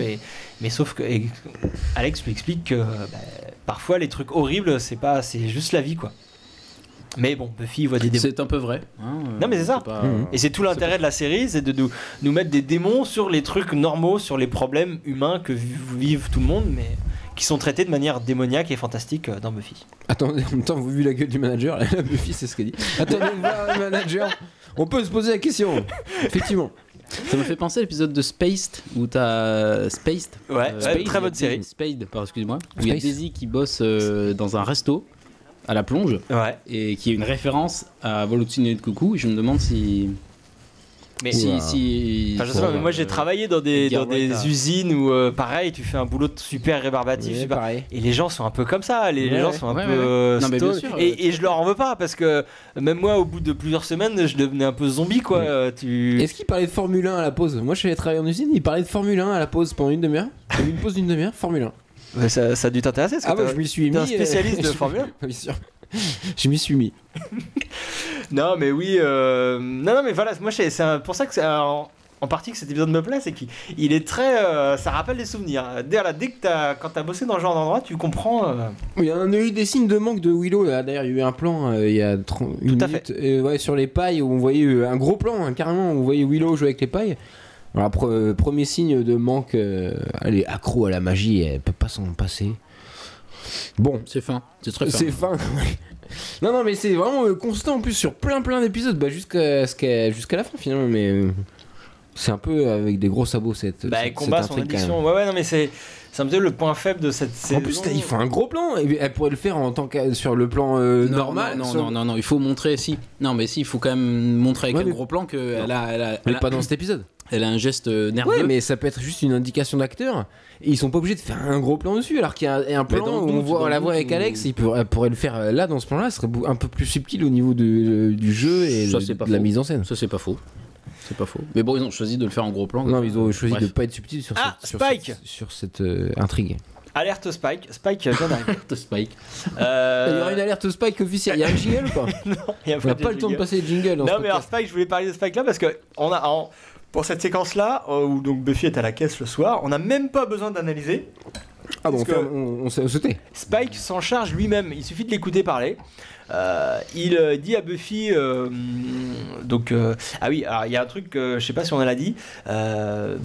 Mais sauf que Alex lui explique que parfois les trucs horribles, c'est juste la vie quoi. Mais bon, Buffy voit des démons. C'est un peu vrai. Hein, non mais c'est ça. Pas... Et c'est tout l'intérêt de la série, c'est de nous mettre des démons sur les trucs normaux, sur les problèmes humains que vivent tout le monde, mais qui sont traités de manière démoniaque et fantastique dans Buffy. Attendez, en même temps, vous avez vu la gueule du manager, la Buffy c'est ce qu'elle dit. Attendez, le manager. On peut se poser la question, effectivement. Ça me fait penser à l'épisode de Spaced où t'as Spaced. Ouais, Spaced, très bonne série. Spaced, excuse-moi. Où il y a Daisy qui bosse dans un resto à la plonge. Ouais. Et qui est une référence à Vol au-dessus de coucou. Et je me demande si. Mais enfin, je sais pas, mais moi j'ai travaillé dans des usines où pareil tu fais un boulot super rébarbatif et les gens sont un peu comme ça, les gens sont un peu non, mais bien sûr, et je leur en veux pas parce que même moi au bout de plusieurs semaines je devenais un peu zombie quoi. Est-ce qu'il parlait de Formule 1 à la pause? Moi je suis allé travailler en usine, il parlait de Formule 1 à la pause pendant une demi-heure. Une pause d'une demi-heure, Formule 1. Ouais, ça a dû t'intéresser parce que je m'y suis mis, un spécialiste de Formule 1. Bien sûr. Je m'y suis mis. Non mais oui non mais voilà, moi c'est pour ça que en partie que cet épisode me plaît, c'est qu'il est très ça rappelle des souvenirs. Dès que quand t'as bossé dans ce genre d'endroit, tu comprends. Il y en a eu des signes de manque de Willow là. D'ailleurs il y a eu un plan il y a 30 minutes, tout à fait. Ouais, sur les pailles où on voyait un gros plan carrément où on voyait Willow jouer avec les pailles. Alors premier signe de manque, elle est accro à la magie, elle peut pas s'en passer. Bon, c'est fin, c'est très fin. C'est fin. Non mais c'est vraiment constant en plus sur plein d'épisodes, jusqu'à la fin finalement, mais c'est un peu avec des gros sabots cette combat son addiction. Ouais non mais c'est un peu le point faible de cette saison. En plus il faut un gros plan, et elle pourrait le faire en tant que sur le plan normal. Non, il faut montrer il faut quand même montrer avec un gros plan que elle a pas dans cet épisode. Elle a un geste nerveux. Ouais, mais ça peut être juste une indication d'acteur. Ils sont pas obligés de faire un gros plan dessus, alors qu'il y a un plan où on la voit avec Alex. Elle pourrait le faire là dans ce plan-là. Ce serait un peu plus subtil au niveau du jeu et de la mise en scène. Ça c'est pas faux. C'est pas faux. Mais bon, ils ont choisi de le faire en gros plan. Non, ils ont choisi de pas être subtils sur cette intrigue. Alerte Spike. Spike, j'en ai. Alerte Spike. Il y aura une alerte Spike officielle. Il y a un jingle ou pas? Non, il n'y a pas le temps de passer le jingle. Non, mais alors Spike, je voulais parler de Spike là parce que on a. Pour cette séquence-là, où donc Buffy est à la caisse le soir, on n'a même pas besoin d'analyser. Ah bon, on s'est sauté. Spike s'en charge lui-même, il suffit de l'écouter parler. Il dit à Buffy ah oui, alors il y a un truc je sais pas si on en a dit,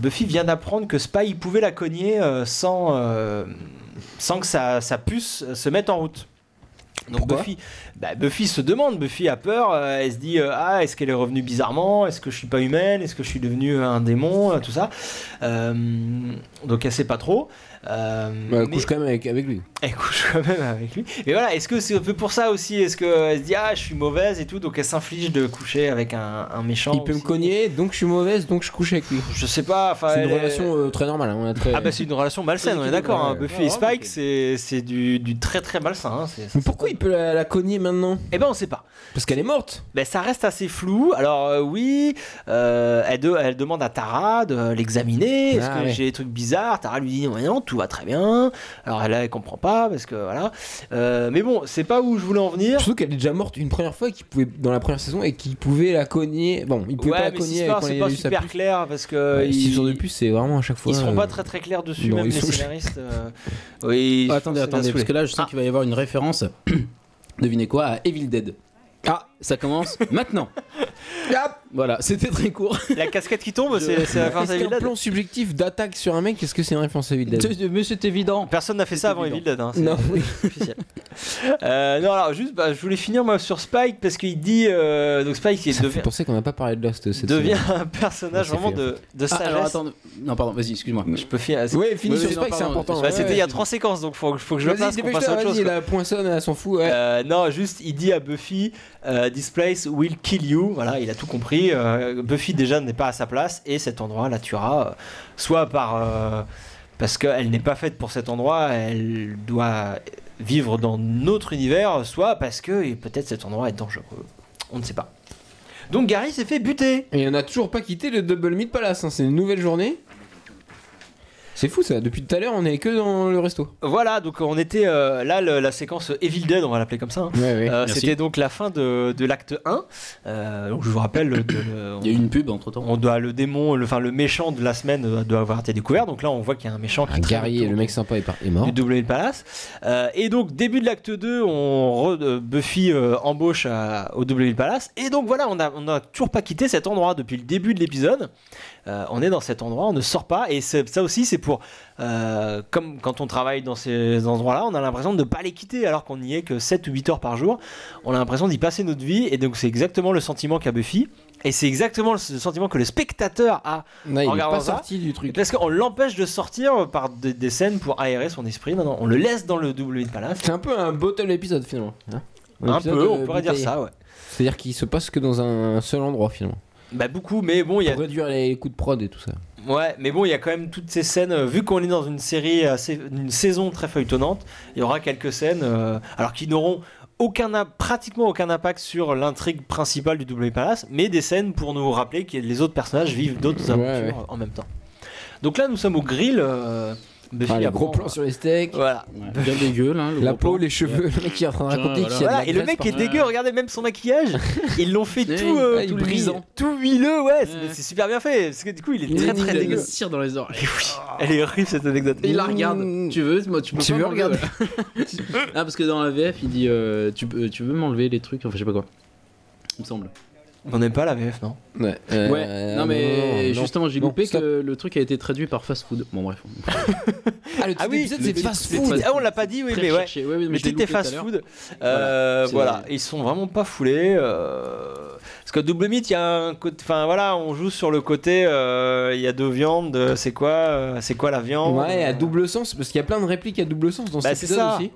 Buffy vient d'apprendre que Spike pouvait la cogner sans que sa puce se mette en route. Donc Buffy se demande, Buffy a peur, elle se dit ah, est-ce qu'elle est revenue bizarrement, est-ce que je suis pas humaine, est-ce que je suis devenue un démon, tout ça, donc elle sait pas trop. Elle couche quand même avec lui. Elle couche quand même avec lui. Mais voilà, est-ce que c'est un peu pour ça aussi? Est-ce qu'elle se dit ah, je suis mauvaise et tout, donc elle s'inflige de coucher avec un méchant. Il peut me cogner, donc je suis mauvaise, donc je couche avec lui. Je sais pas. C'est une relation très normale. Hein, Ah bah c'est une relation malsaine, on est d'accord. Hein, Buffy et Spike, c'est du très très malsain. Hein, mais pourquoi il peut la cogner maintenant? Eh ben on sait pas. Parce qu'elle est morte. Ben ça reste assez flou. Alors oui, elle demande à Tara de l'examiner. Est-ce que j'ai des trucs bizarres? Tara lui dit non. Tout va très bien. Alors là, elle comprend pas parce que voilà. Mais bon, c'est pas où je voulais en venir. Surtout qu'elle est déjà morte une première fois, dans la première saison, et qu'il pouvait la cogner. Bon, il pouvait pas la cogner. C'est pas super clair parce que. Si sur depuis, c'est vraiment à chaque fois. Ils seront pas très très clairs dessus, même les scénaristes. Oui. Attendez, parce que là, je sens qu'il va y avoir une référence. Devinez quoi? À Evil Dead. Ah, ça commence maintenant. Voilà, c'était très court. La casquette qui tombe, c'est la fin de Evil Dead. Un plan subjectif d'attaque sur un mec, est-ce que c'est une référence à Evil Dead? Mais c'est évident. Personne n'a fait ça avant Evil Dead. Hein, non, oui. Officiel. Non, alors juste, je voulais finir moi sur Spike parce qu'il dit. Donc Spike, il devient. C'est pour ça qu'on n'a pas parlé de Lost. Cette devient un personnage vraiment de sagesse. Alors, attends, non, pardon, vas-y, excuse-moi. Je peux finir. Oui, finis sur Spike, c'est important. C'était il y a 3 séquences, donc faut que je le passe. Vas-y, la poinçonne, elle s'en fout. Non, juste, il dit à Buffy. This place will kill you. Voilà, il a tout compris. Buffy déjà n'est pas à sa place et cet endroit la tuera, soit parce qu'elle n'est pas faite pour cet endroit, elle doit vivre dans notre univers, soit parce que peut-être cet endroit est dangereux. On ne sait pas. Donc Gary s'est fait buter. Et on n'a toujours pas quitté le Double Meat Palace. Hein. C'est une nouvelle journée. C'est fou ça, depuis tout à l'heure on est que dans le resto. Voilà, donc on était là, la séquence Evil Dead, on va l'appeler comme ça. Hein. Ouais, c'était donc la fin de l'acte 1. Donc je vous rappelle, il y a eu une pub entre temps. On doit, le méchant de la semaine doit avoir été découvert. Donc là on voit qu'il y a un méchant qui Gary, le mec sympa est mort. Du W Palace. Et donc début de l'acte 2, Buffy embauche au W Palace. Et donc voilà, on a toujours pas quitté cet endroit depuis le début de l'épisode. On est dans cet endroit, on ne sort pas. Et ça aussi c'est pour. Comme quand on travaille dans ces endroits-là, on a l'impression de ne pas les quitter alors qu'on n'y est que 7 ou 8 heures par jour. On a l'impression d'y passer notre vie et donc c'est exactement le sentiment qu'a Buffy et c'est exactement le sentiment que le spectateur a en regardant ça. Du truc. Parce qu'on l'empêche de sortir par des scènes pour aérer son esprit. Non, on le laisse dans le W Palace. C'est un peu un bottle épisode finalement. Hein, un peu, on pourrait dire ça, ouais. C'est-à-dire qu'il se passe que dans un seul endroit finalement. Bah beaucoup, mais bon, il y a. Pour réduire les coups de prod et tout ça. Ouais, mais bon, il y a quand même toutes ces scènes. Vu qu'on est dans une série, une saison très feuilletonnante, il y aura quelques scènes, alors qui n'auront pratiquement aucun impact sur l'intrigue principale du W Palace, mais des scènes pour nous rappeler que les autres personnages vivent d'autres aventures en même temps. Donc là, nous sommes au grill. Le gros plan sur les steaks, voilà. Ouais. Bien dégueu, hein, la peau, les cheveux, le mec qui est en train de raconter qu'il y a de la et le mec est dégueu, regardez même son maquillage, ils l'ont fait tout brisant, tout huileux, c'est super bien fait, parce que du coup il est très dégueu. Il a cire dans les oreilles. Elle est horrible cette anecdote. Il la regarde, tu veux, moi tu peux pas regarder. Ah parce que dans la VF il dit tu veux m'enlever les trucs, enfin je sais pas quoi, il me semble. On n'aime pas la VF, non? Ouais. Non mais justement j'ai loupé que le truc a été traduit par fast food. Bon bref. L'épisode c'est fast food. Ah on l'a pas dit, oui mais ouais. Mais c'était fast food. Voilà, ils sont vraiment pas foulés. Parce que Double Meat, il y a un côté, enfin voilà, on joue sur le côté, il y a deux viandes, c'est quoi la viande? Ouais, à double sens, parce qu'il y a plein de répliques à double sens dans cet épisode aussi.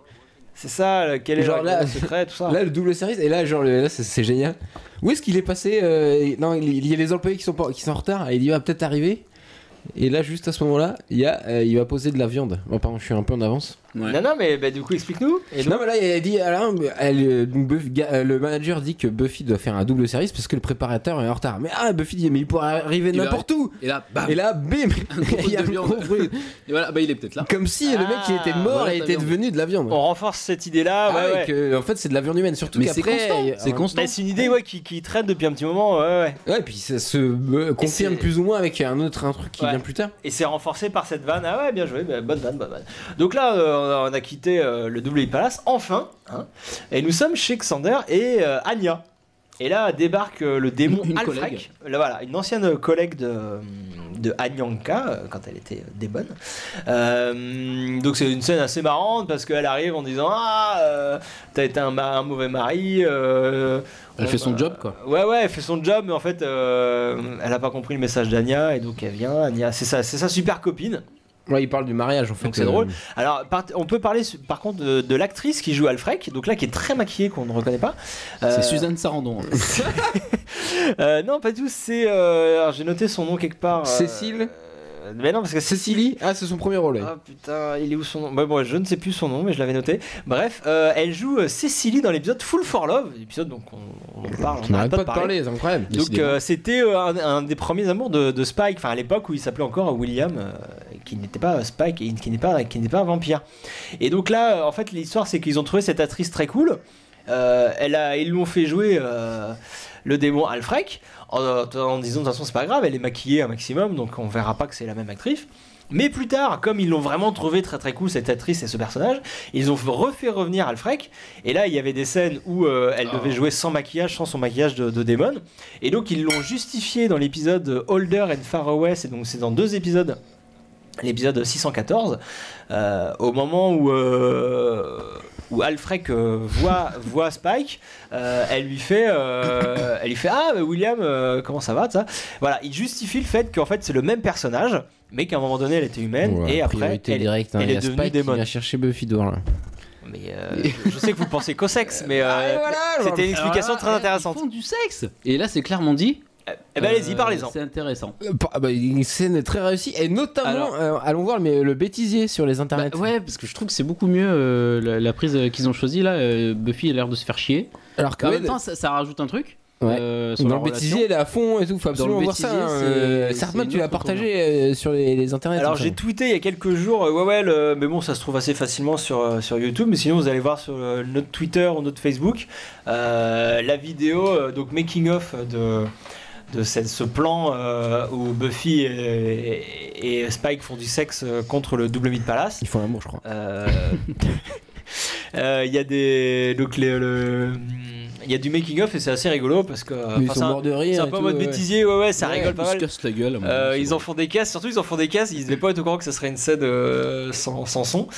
C'est ça, quel est le secret, tout ça. Là, le double service, et là, genre, là, c'est génial. Où est-ce qu'il est passé? Non, il y a les employés qui sont en retard, et il y va peut-être arriver. Et là, juste à ce moment-là, il va poser de la viande. Bon, pardon, je suis un peu en avance. Ouais. Non, non, mais bah, du coup, explique-nous. Et non, mais là, elle dit le manager dit que Buffy doit faire un double service parce que le préparateur est en retard. Mais ah, Buffy dit, mais il pourrait arriver n'importe où. Et là, bam. Et là, bim. Il y a un gros bruit. Et voilà, bah, il est peut-être là. Comme si le mec qui était mort voilà, était devenu de la viande. On renforce cette idée-là. Ah, ouais, ouais. En fait, c'est de la viande humaine, surtout qu'après. C'est constant. Bah, c'est une idée qui traîne depuis un petit moment. Ouais, ouais. Ouais, et puis ça se confirme plus ou moins avec un truc qui vient plus tard. Et c'est renforcé par cette vanne. Ah ouais, bien joué. Bonne vanne, bonne vanne. Donc là, on a quitté le Double Meat Palace, enfin, hein, et nous sommes chez Xander et Anya. Et là débarque le démon Alfrek, voilà, une ancienne collègue de Anyanka, quand elle était débonne. Donc c'est une scène assez marrante parce qu'elle arrive en disant ah, t'as été un mauvais mari. Elle fait son job, quoi. Ouais, ouais, elle fait son job, mais en fait, elle a pas compris le message d'Anya et donc elle vient. Anya, c'est sa super copine. Ouais, il parle du mariage en fait. Donc c'est drôle. Alors on peut parler par contre de l'actrice qui joue Alfrek, donc là qui est très maquillée, qu'on ne reconnaît pas. C'est Suzanne Sarandon. Non, pas du tout. C'est alors j'ai noté son nom quelque part. Cécile. Mais non, parce que Cécilie, ah, c'est son premier rôle. Ah putain, il est où son nom? Bah, bon, je ne sais plus son nom, mais je l'avais noté. Bref, elle joue Cécilie dans l'épisode Fool for Love, l'épisode dont on parle. On n'arrête pas de parler, c'est incroyable. Donc, c'était un des premiers amours de Spike, enfin à l'époque où il s'appelait encore William, qui n'était pas Spike et qui n'est pas un vampire. Et donc là, en fait, l'histoire, c'est qu'ils ont trouvé cette actrice très cool. Ils l'ont fait jouer le démon Alfrek en disant de toute façon c'est pas grave, elle est maquillée un maximum donc on verra pas que c'est la même actrice. Mais plus tard, comme ils l'ont vraiment trouvé très très cool cette actrice et ce personnage, ils ont refait revenir Alfrek. Et là il y avait des scènes où elle devait jouer sans maquillage, sans son maquillage de démon. Et donc ils l'ont justifié dans l'épisode Older and Far Away, c'est dans 2 épisodes, l'épisode 614, au moment où Alfrek voit Spike, elle lui fait ah bah William, comment ça va, ça, voilà, il justifie le fait qu'en fait c'est le même personnage mais qu'à un moment donné elle était humaine, ouais, et après elle est devenue démon. Il vient chercher Buffy dehors là. Mais je sais que vous pensez qu'au sexe, mais voilà, c'était une explication très intéressante. Ils font du sexe et là c'est clairement dit. Eh ben allez-y, parlez-en. C'est intéressant. Bah, une scène très réussie et notamment allons voir mais le bêtisier sur les internets. Bah, ouais, parce que je trouve que c'est beaucoup mieux la prise qu'ils ont choisie là. Buffy a l'air de se faire chier. Alors qu'en même temps, ça rajoute un truc. Ouais. Dans le bêtisier, elle est à fond et tout. Faut absolument voir ça. Sartman, tu l'as partagé sur les internets. Alors j'ai tweeté il y a quelques jours. Mais bon, ça se trouve assez facilement sur YouTube. Mais sinon, vous allez voir sur notre Twitter ou notre Facebook la vidéo donc making of de ce plan où Buffy et Spike font du sexe contre le Double Meat Palace. Ils font l'amour, je crois. Y a des il y a du making of et c'est assez rigolo parce que c'est un peu en mode bêtisier, ouais, ça rigole pas mal. Ils se cassent la gueule, ils en font des casses, surtout ils en font des casses, ils devaient pas être au courant que ça serait une scène sans son.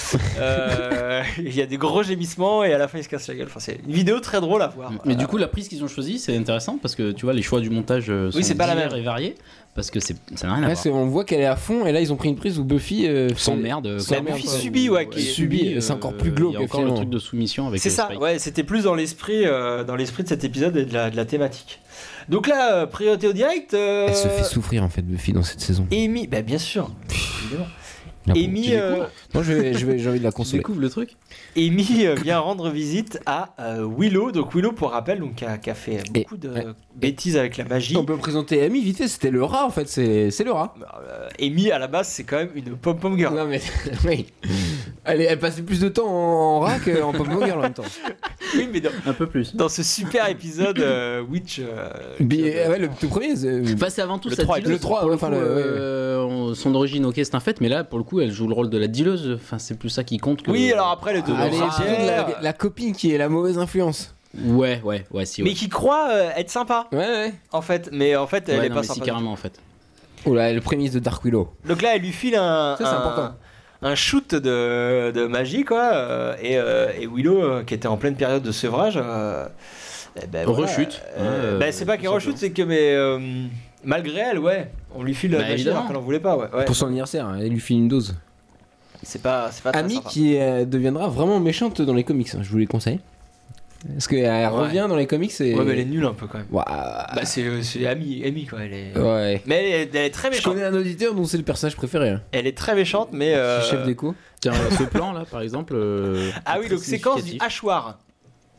Il y a des gros gémissements et à la fin ils se cassent la gueule, enfin, c'est une vidéo très drôle à voir. Mais du coup la prise qu'ils ont choisie c'est intéressant parce que tu vois les choix du montage sont divers et variés. Parce que ça n'a rien à voir. On voit qu'elle est à fond et là ils ont pris une prise où Buffy s'emmerde. La Buffy subit, ouais. C'est encore plus glauque. Il y a encore le truc de soumission avec. C'est ça. Ouais, c'était plus dans l'esprit de cet épisode et de la thématique. Donc là, priorité au direct. Elle se fait souffrir en fait Buffy dans cette saison. Amy, bah bien sûr. Amy, non, j'ai envie de la consoler. Tu découvres le truc. Amy vient rendre visite à Willow. Donc Willow, pour rappel, donc qui a fait beaucoup de bêtises avec la magie. On peut présenter Amy vite fait. C'était le rat en fait. C'est le rat. Amy à la base, c'est quand même une pom-pom girl. Non mais oui. Elle passait plus de temps en rat qu'en pom-pom girl en même temps. Oui, mais un peu plus. Dans ce super épisode Witch. Le tout premier. C'est avant tout le 3. Le 3. Enfin son origine, ok, c'est un fait. Mais là, pour le coup, elle joue le rôle de la dealeuse, enfin c'est plus ça qui compte que... Oui, alors après la copine qui est la mauvaise influence. Ouais, si. Ouais. Mais qui croit être sympa. Ouais. En fait, mais en fait elle est pas sympa. Si, carrément en fait. Oula, le prémisse de Dark Willow. Donc là elle lui file un un shoot de magie quoi et Willow qui était en pleine période de sevrage rechute. C'est pas qu'elle rechute, c'est que malgré elle, ouais, on lui file la magie alors qu'elle en voulait pas. Ouais. Pour son anniversaire, elle lui file une dose. C'est pas Amy qui deviendra vraiment méchante dans les comics, hein, je vous les conseille. Parce qu'elle revient dans les comics et... Ouais, mais elle est nulle un peu quand même. Wow. Bah, c'est Amy quoi. Elle est... Ouais. Mais elle est très méchante. Je connais un auditeur dont c'est le personnage préféré. Elle est très méchante, mais... Chef d'écho. Tiens, ce plan là, par exemple... ah oui, donc séquence du hachoir.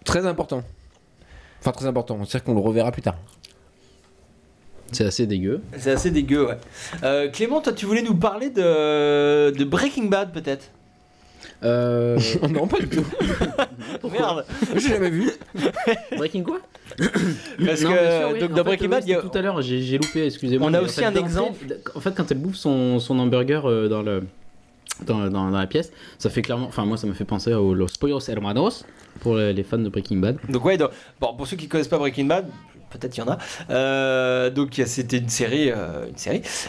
Très important. Enfin, très important. C'est-à-dire qu'on le reverra plus tard. C'est assez dégueu. C'est assez dégueu, ouais. Clément, toi, tu voulais nous parler de Breaking Bad, peut-être ? Non, pas du tout. Merde, j'ai jamais vu. Breaking quoi? Parce non, que sûr, oui. Donc, dans Breaking Bad, tout à l'heure, j'ai loupé, excusez-moi. On a aussi un exemple. En fait, quand elle bouffe son hamburger dans la pièce, ça fait clairement, enfin moi ça me fait penser aux Los Pollos Hermanos pour les fans de Breaking Bad. Donc ouais, bon, pour ceux qui connaissent pas Breaking Bad, peut-être il y en a. Donc c'était une série.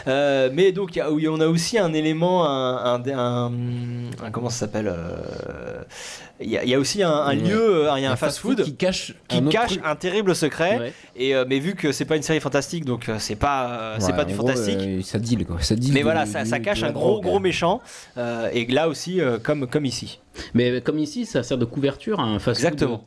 Mais donc on a aussi un élément, comment ça s'appelle? Il y a aussi un lieu, il y a un fast-food qui cache un terrible secret. Ouais. Et mais vu que c'est pas une série fantastique, donc c'est pas du fantastique. Ça deal quoi. Ça deal. Mais voilà, ça cache un gros méchant. Et là aussi, comme ici. Mais comme ici, ça sert de couverture à un fast-food. Exactement.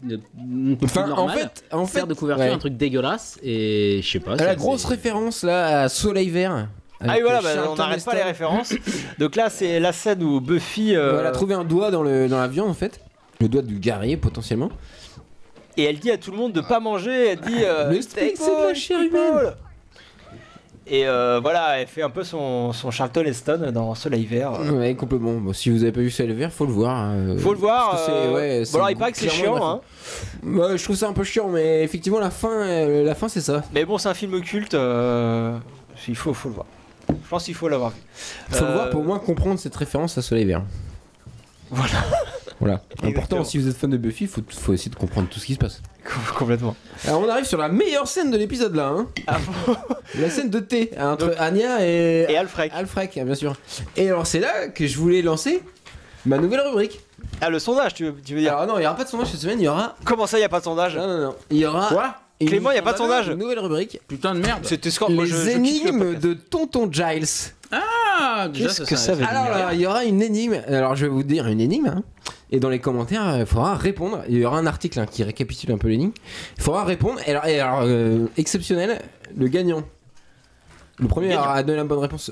Enfin, normal, en fait, sert de couverture à un truc dégueulasse et je sais pas. La grosse référence là à Soleil Vert. Ah oui, voilà, on n'arrête pas les références. Donc là, c'est la scène où Buffy. Elle a trouvé un doigt dans la viande en fait. Le doigt du guerrier potentiellement. Et elle dit à tout le monde de pas manger, elle dit c'est de la chair humaine. Et voilà, elle fait un peu son Charlton Heston dans Soleil Vert. Ouais, complètement. Bon, si vous avez pas vu Soleil Vert, faut le voir. Faut le voir. Bon, alors il paraît que c'est chiant, hein. Bah, je trouve ça un peu chiant, mais effectivement la fin c'est ça. Mais bon, c'est un film culte. Il faut le voir. Je pense qu'il faut l'avoir vu. Faut le voir pour au moins comprendre cette référence à Soleil Vert. Voilà. Voilà. Important, si vous êtes fan de Buffy, faut essayer de comprendre tout ce qui se passe. Complètement. Alors on arrive sur la meilleure scène de l'épisode là. Hein. Ah bon. La scène de thé entre Anya et Alfred, bien sûr. Et alors c'est là que je voulais lancer ma nouvelle rubrique. Ah, le sondage, tu veux dire? Alors non, il y aura pas de sondage cette semaine, il y aura... Comment ça, il y a pas de sondage? Non. Il y aura... Quoi? Clément, il y a pas de sondage. Une nouvelle rubrique. Putain de merde. C'était score. Les énigmes de Tonton Giles. Ah, qu'est-ce que ça veut dire? Alors, il y aura une énigme. Alors je vais vous dire une énigme. Hein. Et dans les commentaires, il faudra répondre. Il y aura un article hein, qui récapitule un peu l'énigme. Il faudra répondre. Et alors, exceptionnel, le gagnant. Le premier à donner la bonne réponse.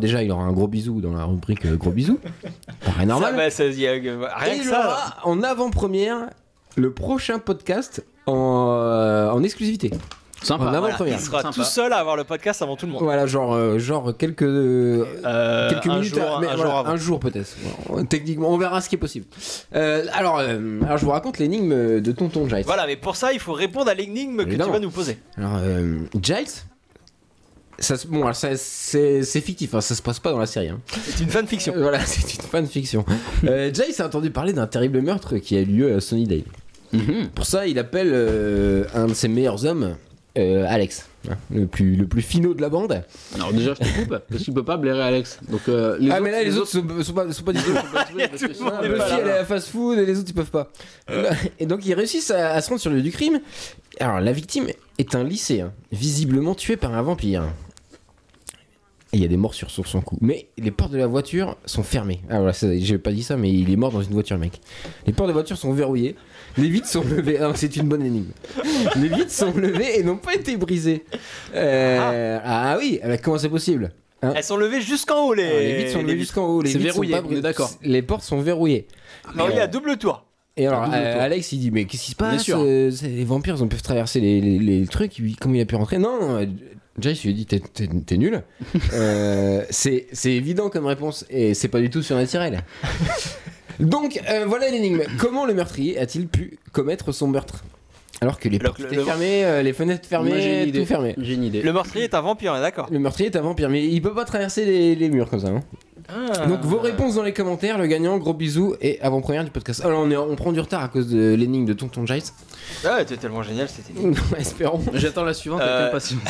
Déjà, il aura un gros bisou dans la rubrique gros bisou. Rien normal. Rien que ça. En avant-première, le prochain podcast en exclusivité. Sympa. Voilà, il sera sympa. Tout seul à avoir le podcast avant tout le monde. Voilà, genre quelques minutes, un jour peut-être. Bon, techniquement, on verra ce qui est possible. Alors, je vous raconte l'énigme de Tonton Giles. Voilà, mais pour ça, il faut répondre à l'énigme que tu vas nous poser. Alors, Giles, c'est fictif, hein, ça se passe pas dans la série. Hein. C'est une fanfiction. Voilà, c'est une fanfiction. Giles a entendu parler d'un terrible meurtre qui a eu lieu à Sunnydale. Mm-hmm. Pour ça, il appelle un de ses meilleurs hommes. Alex, le plus finot de la bande. Alors déjà je te coupe parce qu'il peut pas blairer Alex. Donc mais là les autres sont pas du tout. Buffy elle est à fast food et les autres ils peuvent pas. Et donc ils réussissent à se rendre sur le lieu du crime. Alors la victime est un lycéen visiblement tué par un vampire. Et il y a des morsures sur son cou. Mais les portes de la voiture sont fermées. Ah voilà, j'ai pas dit ça, mais il est mort dans une voiture, mec. Les portes de la voiture sont verrouillées. Les vitres sont levées. Ah, c'est une bonne énigme. Les vitres sont levées et n'ont pas été brisées. Ah oui, comment c'est possible hein? Elles sont levées jusqu'en haut. Les vitres sont levées jusqu'en haut. C'est verrouillé. D'accord. Les portes sont verrouillées. Non, il y a double toit. Et alors Alex il dit mais qu'est-ce qui se passe? Les vampires ils peuvent traverser les trucs. Comment il a pu rentrer? Non. Giles lui dit t'es nul. C'est évident comme réponse et c'est pas du tout surnaturel. Donc voilà l'énigme. Comment le meurtrier a-t-il pu commettre son meurtre alors que les portes étaient fermées, les fenêtres fermées, tout fermé? J'ai une idée. Le meurtrier est un vampire, d'accord. Le meurtrier est un vampire, mais il peut pas traverser les murs comme ça. Hein. Ah. Donc vos réponses dans les commentaires, le gagnant, gros bisous et avant-première du podcast. Alors on prend du retard à cause de l'énigme de Tonton Giles. Ah ouais, t'es tellement génial cette énigme. Espérons. J'attends la suivante avec impatience.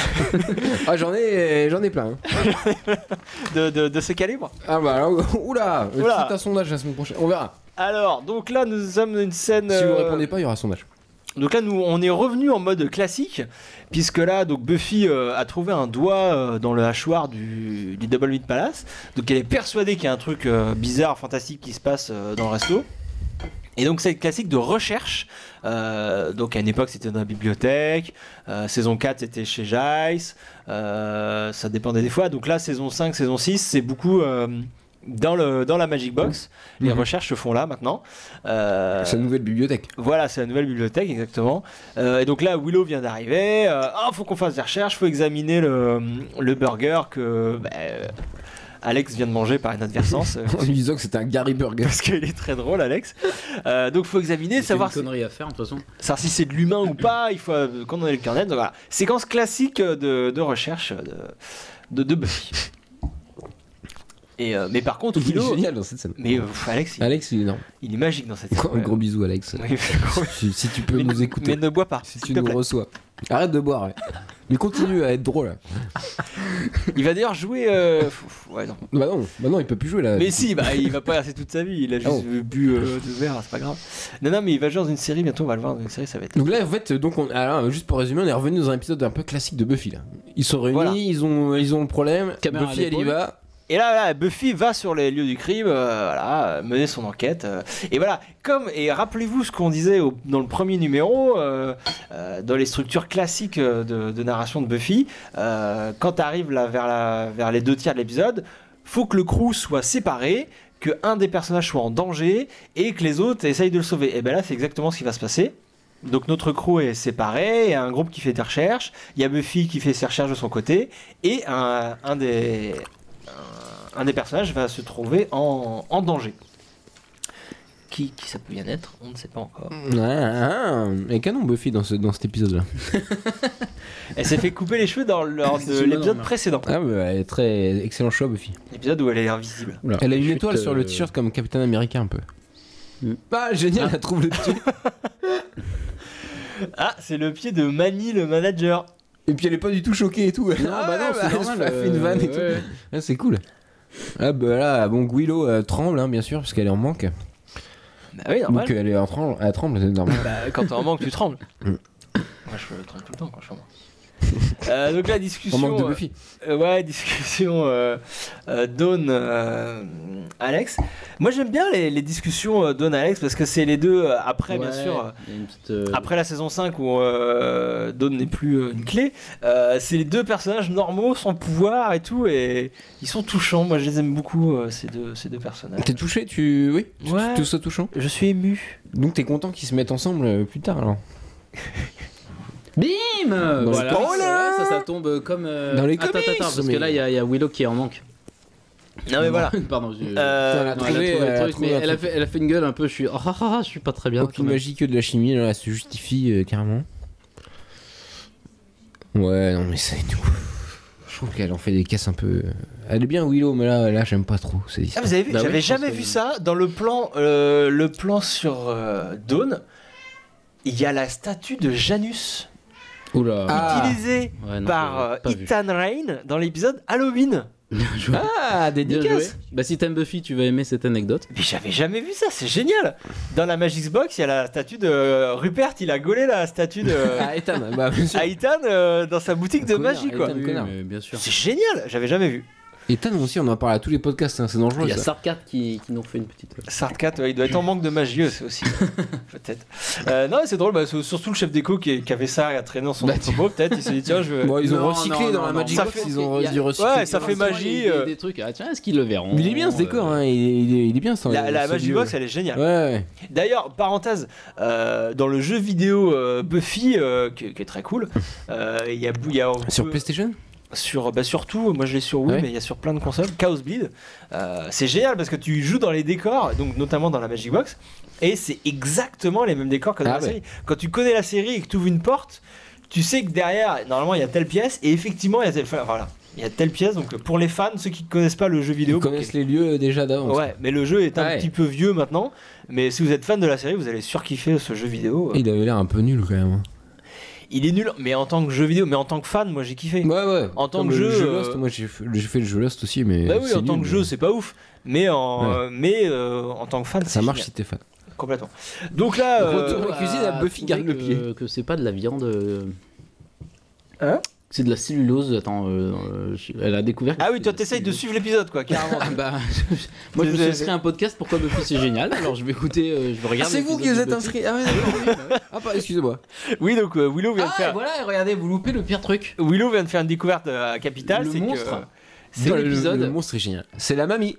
Ah j'en ai plein. Hein. de ce calibre. Ah bah oula. C'est un sondage la semaine prochaine, on verra. Alors donc là nous sommes une scène. Si vous répondez pas, il y aura un sondage. Donc là, on est revenu en mode classique, puisque là, donc Buffy a trouvé un doigt dans le hachoir du Double Meat Palace. Donc elle est persuadée qu'il y a un truc bizarre, fantastique qui se passe dans le resto. Et donc c'est le classique de recherche, donc à une époque c'était dans la bibliothèque, saison 4 c'était chez Giles, ça dépendait des fois, donc là saison 5, saison 6 c'est beaucoup dans la Magic Box, les recherches se font là maintenant. C'est la nouvelle bibliothèque. Voilà, c'est la nouvelle bibliothèque exactement, et donc là Willow vient d'arriver, faut qu'on fasse des recherches, faut examiner le burger que... Bah, Alex vient de manger par inadvertance. En lui disant que c'était un Gary Burger. Parce qu'il est très drôle, Alex. Donc faut examiner, savoir. C'est une connerie à faire, de toute façon. Savoir si c'est de l'humain ou pas, il faut condamner le carnet. Donc voilà. Séquence classique de recherche de Buffy. Et mais par contre, Willow. Il est génial dans cette scène. Mais Alex, il est énorme. Il est magique dans cette scène. Un gros bisou, Alex. Oui, si tu peux nous écouter. Mais ne bois pas. Si tu nous reçois. Arrête de boire, ouais. Mais continue à être drôle. Il va d'ailleurs jouer. Ouais, non. Bah non, il peut plus jouer là. Mais si, bah il va pas rester toute sa vie. Il a juste bu deux verres, c'est pas grave. Non, mais il va jouer dans une série bientôt. On va le voir dans une série, ça va être. Donc là, en fait, alors, juste pour résumer, on est revenu dans un épisode un peu classique de Buffy. Là. Ils sont réunis, voilà. ils ont le problème. Caméra Buffy, elle y va. Et là, Buffy va sur les lieux du crime, voilà, mener son enquête. Et voilà, et rappelez-vous ce qu'on disait dans le premier numéro, dans les structures classiques de narration de Buffy, quand t'arrives là vers les 2 tiers de l'épisode, faut que le crew soit séparé, que un des personnages soit en danger et que les autres essayent de le sauver. Et ben là, c'est exactement ce qui va se passer. Donc notre crew est séparé, il y a un groupe qui fait des recherches, il y a Buffy qui fait ses recherches de son côté et un des personnages va se trouver en danger. Qui ça peut bien être, on ne sait pas encore. Et canon Buffy dans cet épisode-là. Elle s'est fait couper les cheveux lors de l'épisode précédent. Ah bah, elle est très excellent choix Buffy. L'épisode où elle est invisible. Oula. Elle a une étoile sur le t-shirt comme Captain America un peu. Ah génial, elle trouve le pied. Ah c'est le pied de Manny le manager. Et puis elle est pas du tout choquée et tout. Non, bah non, c'est normal. Elle fait une vanne et tout. Ouais. Ah, c'est cool. Ah, bah là, bon, Willow tremble, hein, bien sûr, parce qu'elle est en manque. Bah oui, normal. Donc elle tremble, c'est normal. Bah, quand t'es en manque, tu trembles. Moi, je tremble tout le temps quand je suis en manque. Donc la discussion. En manque de Buffy. Ouais, discussion Dawn Alex. Moi, j'aime bien les discussions Dawn Alex parce que c'est les deux après, ouais, bien sûr. Après la saison 5 où Dawn n'est plus une clé, c'est les deux personnages normaux sans pouvoir et tout, et ils sont touchants. Moi, je les aime beaucoup ces deux personnages. T'es touché, oui. Ouais, tu te sens touchant. Je suis ému. Donc t'es content qu'ils se mettent ensemble plus tard alors. Bim! Voilà. Ça tombe comme. Dans les comics. Attends, parce que là, il y a Willow qui est en manque. Non mais voilà. Pardon. Elle a fait une gueule un peu. Je suis pas très bien. Aucune magie que de la chimie. Là, elle se justifie carrément. Ouais, non mais ça et tout. Je trouve qu'elle en fait des casses un peu. Elle est bien Willow, mais là j'aime pas trop. Vous avez vu? J'avais jamais vu ça dans le plan sur Dawn. Il y a la statue de Janus. Oula. Utilisée par Ethan Rain dans l'épisode Halloween. Ah, dédicace. Bah si t'aimes Buffy, tu vas aimer cette anecdote. Mais j'avais jamais vu ça, c'est génial. Dans la Magic's Box, il y a la statue de Rupert, il a gaulé la statue de Ethan, dans sa boutique de magie quoi. C'est génial, j'avais jamais vu. Ethan aussi, on en parle à tous les podcasts, hein, c'est dangereux. Il y a Sartcat qui nous fait une petite. Sartcat, il doit être en manque de magie aussi, peut-être. Non, c'est drôle, bah, surtout le chef déco qui avait ça à traîner dans son entrepôt, peut-être. Il s'est dit tiens, je vais. Bon, ils ont recyclé dans la Magic Box, ils ont dû recycler. Ouais, ça fait magie. Des trucs. Ah, tiens, est-ce qu'ils le verront? Il est bien ce décor, hein. Il est bien ça. La Magic Box, elle est géniale. Ouais. D'ailleurs, parenthèse, dans le jeu vidéo Buffy, qui est très cool, il y a. Sur PlayStation? Surtout, moi je l'ai sur Wii, mais il y a sur plein de consoles, Chaos Bleed. C'est génial parce que tu joues dans les décors, donc notamment dans la Magic Box, et c'est exactement les mêmes décors que dans la série. Quand tu connais la série et que tu ouvres une porte, tu sais que derrière, normalement il y a telle pièce, et effectivement il y a telle. Enfin, voilà. Il y a telle pièce, donc pour les fans, ceux qui ne connaissent pas le jeu vidéo... Ils connaissent les lieux déjà d'avance. Ouais, mais le jeu est un petit peu vieux maintenant, mais si vous êtes fan de la série, vous allez surkiffer ce jeu vidéo. Il avait l'air un peu nul quand même. Il est nul, mais en tant que jeu vidéo, mais en tant que fan, moi j'ai kiffé. Ouais. En tant que jeu Lost, moi j'ai fait le jeu Lost aussi, mais. Bah oui, en tant que jeu, c'est pas ouf. Mais en tant que fan, ça marche si t'es fan. Complètement. Donc là, retour à cuisine à Buffy Gargle le pied. Que c'est pas de la viande. Hein? C'est de la cellulose. Attends, elle a découvert. Ah oui, toi t'essayes de suivre l'épisode quoi, carrément. Bah, moi je me suis inscrit à un podcast. Pourquoi Buffy c'est génial. Alors je vais écouter, je vais regarder. Ah, c'est vous qui vous êtes inscrit. Ah, ouais, ah bah, excusez-moi. Oui, donc Willow vient de faire. Ah voilà, regardez, vous loupez le pire truc. Willow vient de faire une découverte à Capital. Le monstre. C'est l'épisode. Le monstre est génial. C'est la mamie.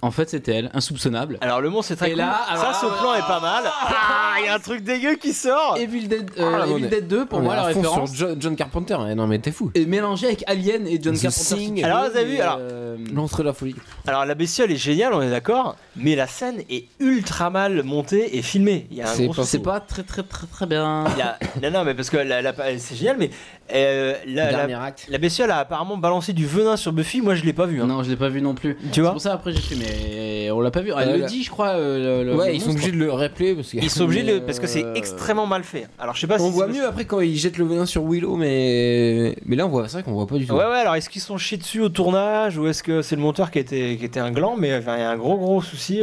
En fait, c'était elle, insoupçonnable. Alors, le monstre, c'est très cool. Là, alors, ça, ce plan est pas mal. Ah, il y a un truc dégueu qui sort. Evil Dead, Evil Dead 2, pour moi, la référence. Sur John Carpenter. Eh, non, mais t'es fou. Et mélangé avec Alien et John Carpenter. Alors, vous avez vu, L'Antre de la Folie. Alors, la bestiole est géniale, on est d'accord. Mais la scène est ultra mal montée et filmée. C'est pas très, très, très, très bien. Non, non, mais parce que c'est génial, mais la bestiole a apparemment balancé du venin sur Buffy. Moi, je l'ai pas vu. Non, je l'ai pas vu non plus. C'est pour ça, après, j'ai filmé. Mais on l'a pas vu. Elle le dit, je crois. Ouais, ils sont obligés de le rappeler parce que c'est extrêmement mal fait. Alors je sais pas. On voit mieux après quand ils jettent le venin sur Willow, mais là on voit, c'est vrai qu'on voit pas du tout. Ouais, ouais. Alors est-ce qu'ils sont chiés dessus au tournage ou est-ce que c'est le monteur qui était un gland, mais enfin, il y a un gros souci.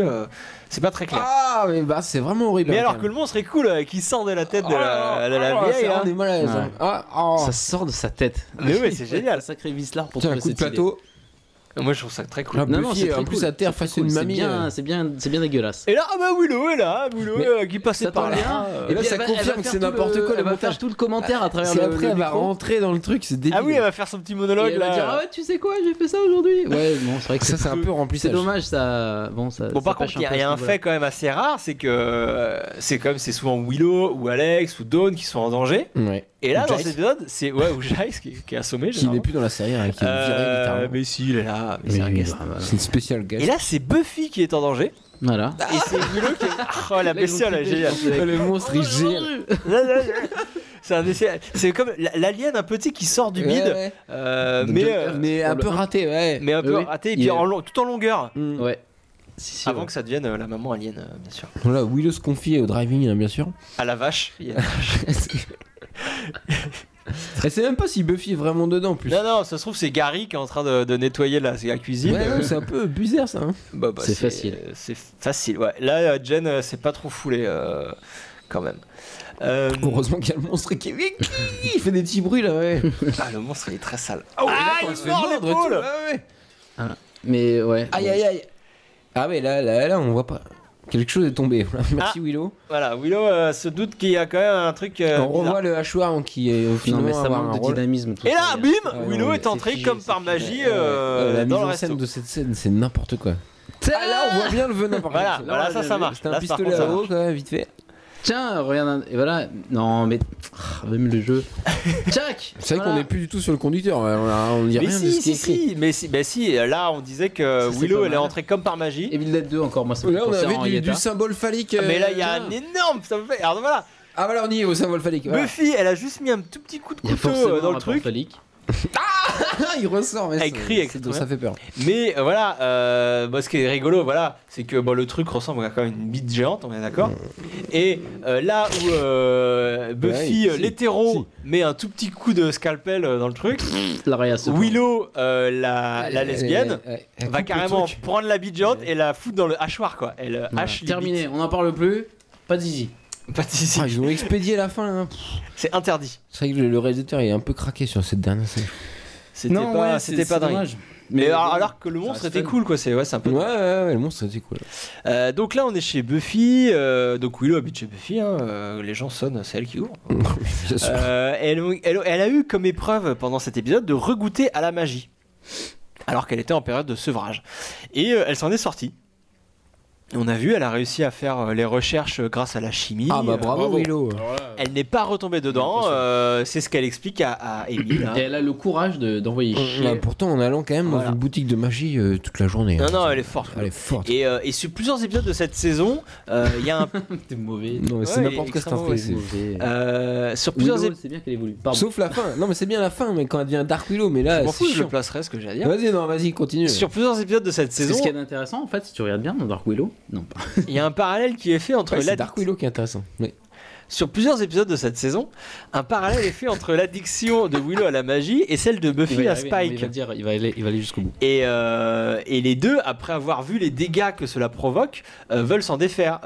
C'est pas très clair. Ah mais bah c'est vraiment horrible. Mais alors que le monstre est cool, qui sort de la tête de la vieille. On est mal à l'aise. Ça sort de sa tête. Mais ouais, c'est génial. Sacré vis là pour tout le plateau. Moi je trouve ça très cool. Non, c'est en plus à terre face à une mamie. C'est bien dégueulasse. Et là, ah bah Willow est là, Willow qui passait par là. Et là ça confirme que c'est n'importe quoi. Elle va faire tout le commentaire à travers le micro. Après elle va rentrer dans le truc, c'est débile. Ah oui, elle va faire son petit monologue là. Elle va dire ah ouais, tu sais quoi, j'ai fait ça aujourd'hui. Ouais, bon, c'est vrai que ça c'est un peu remplissage. C'est dommage ça. Bon, par contre, il y a un fait quand même assez rare, c'est que c'est souvent Willow ou Alex ou Dawn qui sont en danger. Ouais. Et là, dans cet épisode, c'est ou Giles qui est assommé. Qui n'est plus dans la série, qui est viré littéralement. Mais si, il est là. C'est un guest. C'est une spéciale guest. Et là, c'est Buffy qui est en danger. Voilà. Et c'est Willow qui est. Oh, la bestiole, elle est géniale. Le monstre, il gère. C'est comme l'alien un petit qui sort du bide, mais un peu raté, ouais. Mais un peu raté, et puis tout en longueur. Ouais. Avant que ça devienne la maman alien, bien sûr. Voilà, Willow se confie au driving, bien sûr. À la vache. Elle sait même pas si Buffy est vraiment dedans en plus. Non, non, ça se trouve, c'est Gary qui est en train de nettoyer la cuisine. Ouais, c'est un peu bizarre ça. Hein. Bah, c'est facile. C'est facile, ouais. Là, Jen s'est pas trop foulée quand même. Heureusement qu'il y a le monstre qui il fait des petits bruits là, ouais. Ah, le monstre il est très sale. Oh, là, il se mord l'épaule. Mais ouais. Aïe, aïe, aïe. Ah, mais là, on voit pas. Quelque chose est tombé. Merci Willow. Voilà, Willow se doute qu'il y a quand même un truc. On revoit le hachoir qui est au final. Ça manque de dynamisme. Et là, bim, Willow est entrée comme par magie dans le resto. La mise en scène de cette scène, c'est n'importe quoi. Ah là, on voit bien le venin par contre. Voilà, ça marche. C'est un pistolet à eau, vite fait. Tiens, regarde, et voilà. Non, mais même le jeu. Tchac. C'est vrai qu'on n'est plus du tout sur le conducteur. On n'y a rien de ce qui est écrit. Mais si, là on disait que Willow elle est entrée comme par magie. Et Evil Dead 2 encore, moi ça me fait penser à Henrietta. Là on avait du symbole phallique. Mais là il y a un énorme. Ça me fait. Alors voilà. Ah voilà, on y est au symbole phallique. Buffy, elle a juste mis un tout petit coup de couteau dans le truc. Ah, il ressort, mais ça fait peur. Mais voilà, ce qui est rigolo, voilà, c'est que le truc ressemble à quand même une bite géante, on est d'accord. Et là où Buffy, l'hétéro, met un tout petit coup de scalpel dans le truc, Willow, la lesbienne, va carrément prendre la bite géante et la foutre dans le hachoir, quoi. Elle hache. Terminé, on n'en parle plus, pas de zizi. Ils ont expédié la fin là. C'est interdit. C'est vrai que le réalisateur il est un peu craqué sur cette dernière scène. C'était pas dingue. Mais alors que le monstre était cool quoi. Ouais, le monstre était cool. Donc là on est chez Buffy. Donc Willow habite chez Buffy. Les gens sonnent, c'est elle qui ouvre. Elle a eu comme épreuve pendant cet épisode de regoûter à la magie. Alors qu'elle était en période de sevrage. Et elle s'en est sortie. On a vu, elle a réussi à faire les recherches grâce à la chimie. Ah bah bravo, Willow. Elle n'est pas retombée dedans, c'est ce qu'elle explique à Emile. Et elle a le courage d'envoyer chier. Pourtant en allant quand même dans une boutique de magie toute la journée. Non, non, elle est forte. Elle est forte. Et sur plusieurs épisodes de cette saison, il y a un... T'es mauvais. Non mais c'est n'importe quoi cette intrigue. Sur plusieurs épisodes... C'est bien qu'elle évolue. Sauf la fin. Non mais c'est bien la fin, mais quand elle devient Dark Willow, mais là... Je m'en fous, je le placerai ce que j'ai à dire. Vas-y, non, vas-y, continue. Sur plusieurs épisodes de cette saison... C'est ce qui est intéressant en fait, si tu regardes bien dans Dark Willow. Non, pas. Il y a un parallèle qui est fait entre la... C'est Dark Willow qui est intéressant. Oui. sur plusieurs épisodes de cette saison, un parallèle est fait entre l'addiction de Willow à la magie et celle de Buffy à Spike. Il va aller jusqu'au bout. Et les deux, après avoir vu les dégâts que cela provoque, veulent s'en défaire.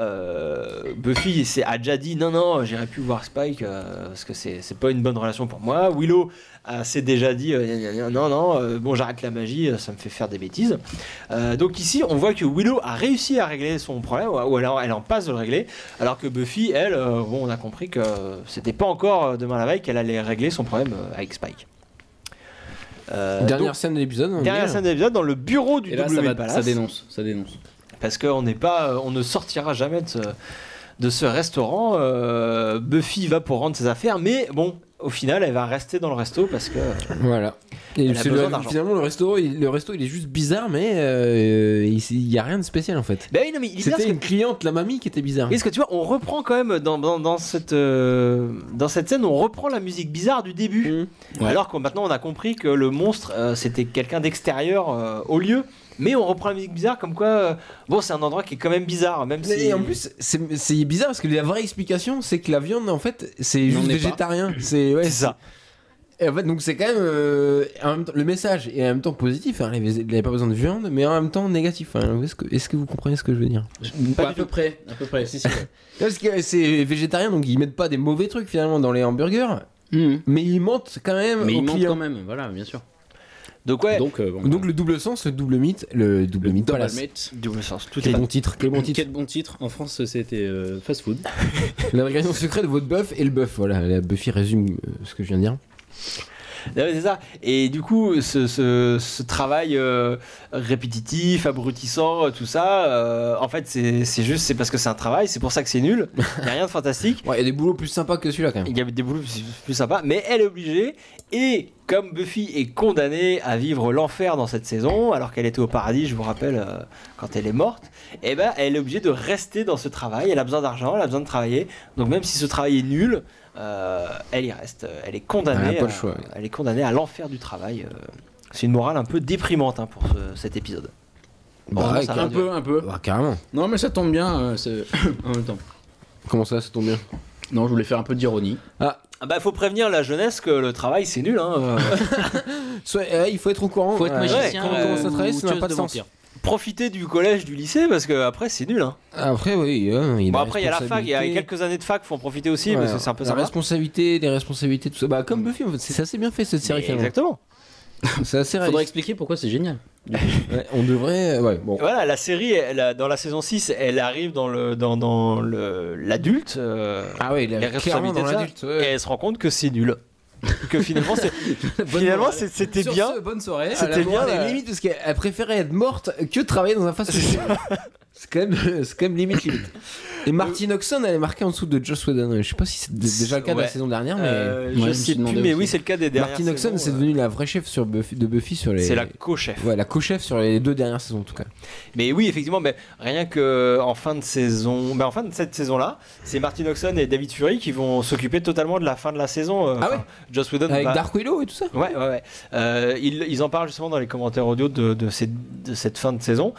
Buffy a déjà dit non, j'irai plus voir Spike parce que c'est pas une bonne relation pour moi. Willow s'est déjà dit non, j'arrête la magie, ça me fait faire des bêtises. Donc ici, on voit que Willow a réussi à régler son problème, ou alors elle en passe de le régler, alors que Buffy, elle, on a compris que c'était pas encore demain la veille qu'elle allait régler son problème avec Spike. Dernière scène de l'épisode. Dernière scène de l'épisode dans le bureau du WB Palace. Ça dénonce. Parce qu'on n'est pas, on ne sortira jamais de ce restaurant. Buffy va pour rendre ses affaires, mais bon, au final, elle va rester dans le resto parce que voilà. Et finalement, le resto, il est juste bizarre, mais il n'y a rien de spécial en fait. Ben oui, non, mais c'était une cliente, la mamie, qui était bizarre. Est-ce que tu vois, on reprend quand même dans cette scène, on reprend la musique bizarre du début. Mmh. Ouais. Alors que maintenant, on a compris que le monstre, c'était quelqu'un d'extérieur au lieu. Mais on reprend la musique bizarre, comme quoi bon, c'est un endroit qui est quand même bizarre, même si. Et en plus, c'est bizarre parce que la vraie explication, c'est que la viande, en fait, c'est juste végétarien. C'est ça. Et en fait, donc c'est quand même en même temps, le message est en même temps positif, hein, il n'avait pas besoin de viande, mais en même temps négatif. Hein, est-ce que vous comprenez ce que je veux dire? À peu près, si. Parce que c'est végétarien, donc ils mettent pas des mauvais trucs finalement dans les hamburgers, mais ils mentent quand même. Mais ils mentent quand même, voilà, bien sûr. Donc ouais. Donc le double sens, le double mythe, double sens. Tout est bon titre. Quel bon titre. En France, c'était fast food. L'ingrédient secret de votre bœuf et le bœuf. Voilà, la Buffy résume ce que je viens de dire. C'est ça. Et du coup, ce travail répétitif, abrutissant, tout ça, en fait, c'est parce que c'est un travail, c'est pour ça que c'est nul. Il n'y a rien de fantastique. Ouais, il y a des boulots plus sympas que celui-là, quand même. Il y a des boulots plus sympas, mais elle est obligée. Et comme Buffy est condamnée à vivre l'enfer dans cette saison, alors qu'elle était au paradis, je vous rappelle, quand elle est morte, et ben, elle est obligée de rester dans ce travail. Elle a besoin d'argent, elle a besoin de travailler. Donc, même si ce travail est nul, elle y reste, elle est condamnée, elle est condamnée à l'enfer du travail. C'est une morale un peu déprimante, hein, pour cet épisode. Bon, bah, ça un peu. Bah, carrément. Non, mais ça tombe bien. En même temps. Comment ça tombe bien? Non, je voulais faire un peu d'ironie. Bah, faut prévenir la jeunesse que le travail c'est nul. Hein, il faut être au courant. Faut être magicien. Quand on commence à travailler, ça n'a pas de sens. Profiter du collège, du lycée, parce que après c'est nul, hein. Après oui, bon, après il y a la fac, il y a quelques années de fac, faut en profiter aussi, parce que c'est un peu ça. Les responsabilités, tout ça. Bah comme Buffy, en fait, c'est assez bien fait cette série. Exactement. C'est assez réaliste. Faudrait expliquer pourquoi c'est génial. Ouais, on devrait. Ouais, bon. Voilà, la série, dans la saison 6, elle arrive dans l'adulte. Les responsabilités de l'adulte. Ouais. Et elle se rend compte que c'est nul. Que finalement, c'était bien. Bonne soirée. C'était bien. Limite parce qu'elle préférait être morte que travailler dans un fast-food. C'est quand même limite. Et Martine Oxon, elle est marquée en dessous de Joss Whedon. Je sais pas si c'est déjà le cas de la saison dernière, mais je sais plus. Mais oui, c'est le cas des dernières. Martine Oxon, c'est devenu la vraie chef de Buffy sur les. C'est la co-chef. Ouais, la co-chef sur les deux dernières saisons en tout cas. Mais oui, effectivement, mais rien que en fin de cette saison-là, c'est Martine Oxon et David Fury qui vont s'occuper totalement de la fin de la saison. Joss Whedon avec Dark Willow et tout ça. Ouais. Ils en parlent justement dans les commentaires audio de cette fin de saison.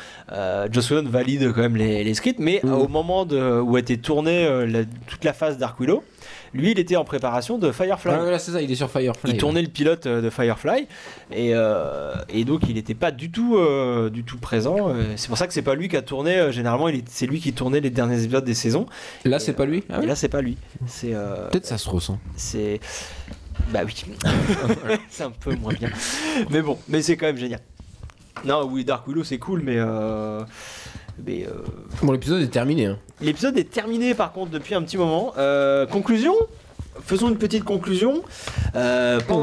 Joss Whedon valide quand même les scripts, mais au moment où était tournée toute la phase Dark Willow, lui il était en préparation de Firefly. Ah, c'est ça, il est sur Firefly. Il tournait le pilote de Firefly et donc il n'était pas du tout présent. C'est pour ça que c'est pas lui qui a tourné. Généralement, c'est lui qui tournait les derniers épisodes des saisons. Là, c'est pas lui. Là, c'est pas lui. C'est peut-être ça se ressent. C'est bah oui, c'est un peu moins bien. Mais bon, mais c'est quand même génial. Non, oui, Dark Willow c'est cool, mais. Bon, l'épisode est terminé. Hein. L'épisode est terminé par contre depuis un petit moment. Conclusion ? Faisons une petite conclusion. On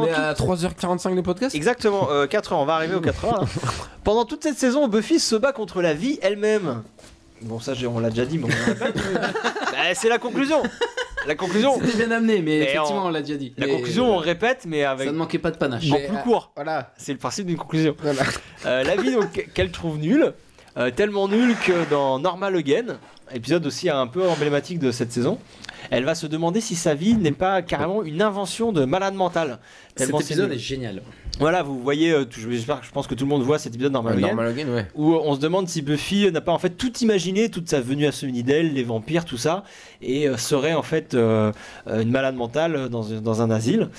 est à 3h45 de podcast ? Exactement, 4h, on va arriver aux 4h. Hein. Pendant toute cette saison, Buffy se bat contre la vie elle-même. Bon, ça on l'a déjà dit, mais on le répète. Bah, c'est la conclusion. La conclusion. C'était bien amené, mais effectivement, on l'a déjà dit. La conclusion, on répète, mais avec. Ça ne manquait pas de panache. En plus court. Voilà. C'est le principe d'une conclusion. Voilà. La vie donc, qu'elle trouve nulle. Tellement nul que dans Normal Again, épisode aussi un peu emblématique de cette saison. Elle va se demander si sa vie n'est pas carrément une invention de malade mental. Tellement cet épisode est génial. Voilà, vous voyez, je pense que tout le monde voit cet épisode Normal Again, ouais. Où on se demande si Buffy n'a pas en fait tout imaginé, toute sa venue à Sunnydale, les vampires, tout ça, et serait en fait une malade mentale dans un asile.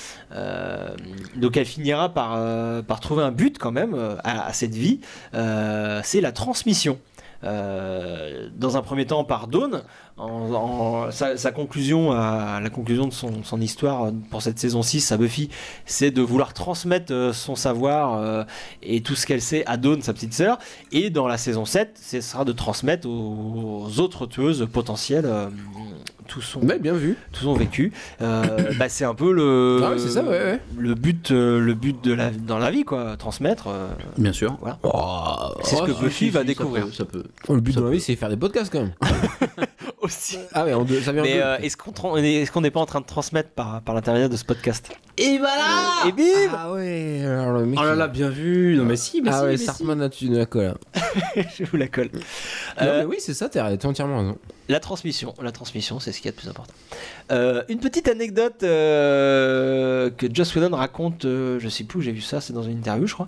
Donc elle finira par trouver un but quand même à cette vie, c'est la transmission. Dans un premier temps par Dawn, sa conclusion à la conclusion de son histoire pour cette saison 6 à Buffy, c'est de vouloir transmettre son savoir et tout ce qu'elle sait à Dawn, sa petite sœur, et dans la saison 7 ce sera de transmettre aux autres tueuses potentielles tout son vécu. C'est un peu le, ah ouais, c'est ça, ouais, ouais. le but de la, dans la vie, quoi, transmettre. Bien sûr. Voilà. Oh, c'est ce que Buffy va découvrir. Le but de la vie, c'est faire des podcasts quand même. Aussi. Ah ouais, est-ce qu'on n'est pas en train de transmettre par l'intermédiaire de ce podcast? Et voilà. Et bim. Ah ouais. Alors, oh là là, bien vu. Non mais si. Mais ah si, ouais, Sartman, là, tu nous la colles. Je vous la colle. Non, mais oui, c'est ça. T'as entièrement raison. La transmission, c'est ce qu'il y a de plus important. Une petite anecdote que Joss Whedon raconte, je sais plus où j'ai vu ça, c'est dans une interview, je crois.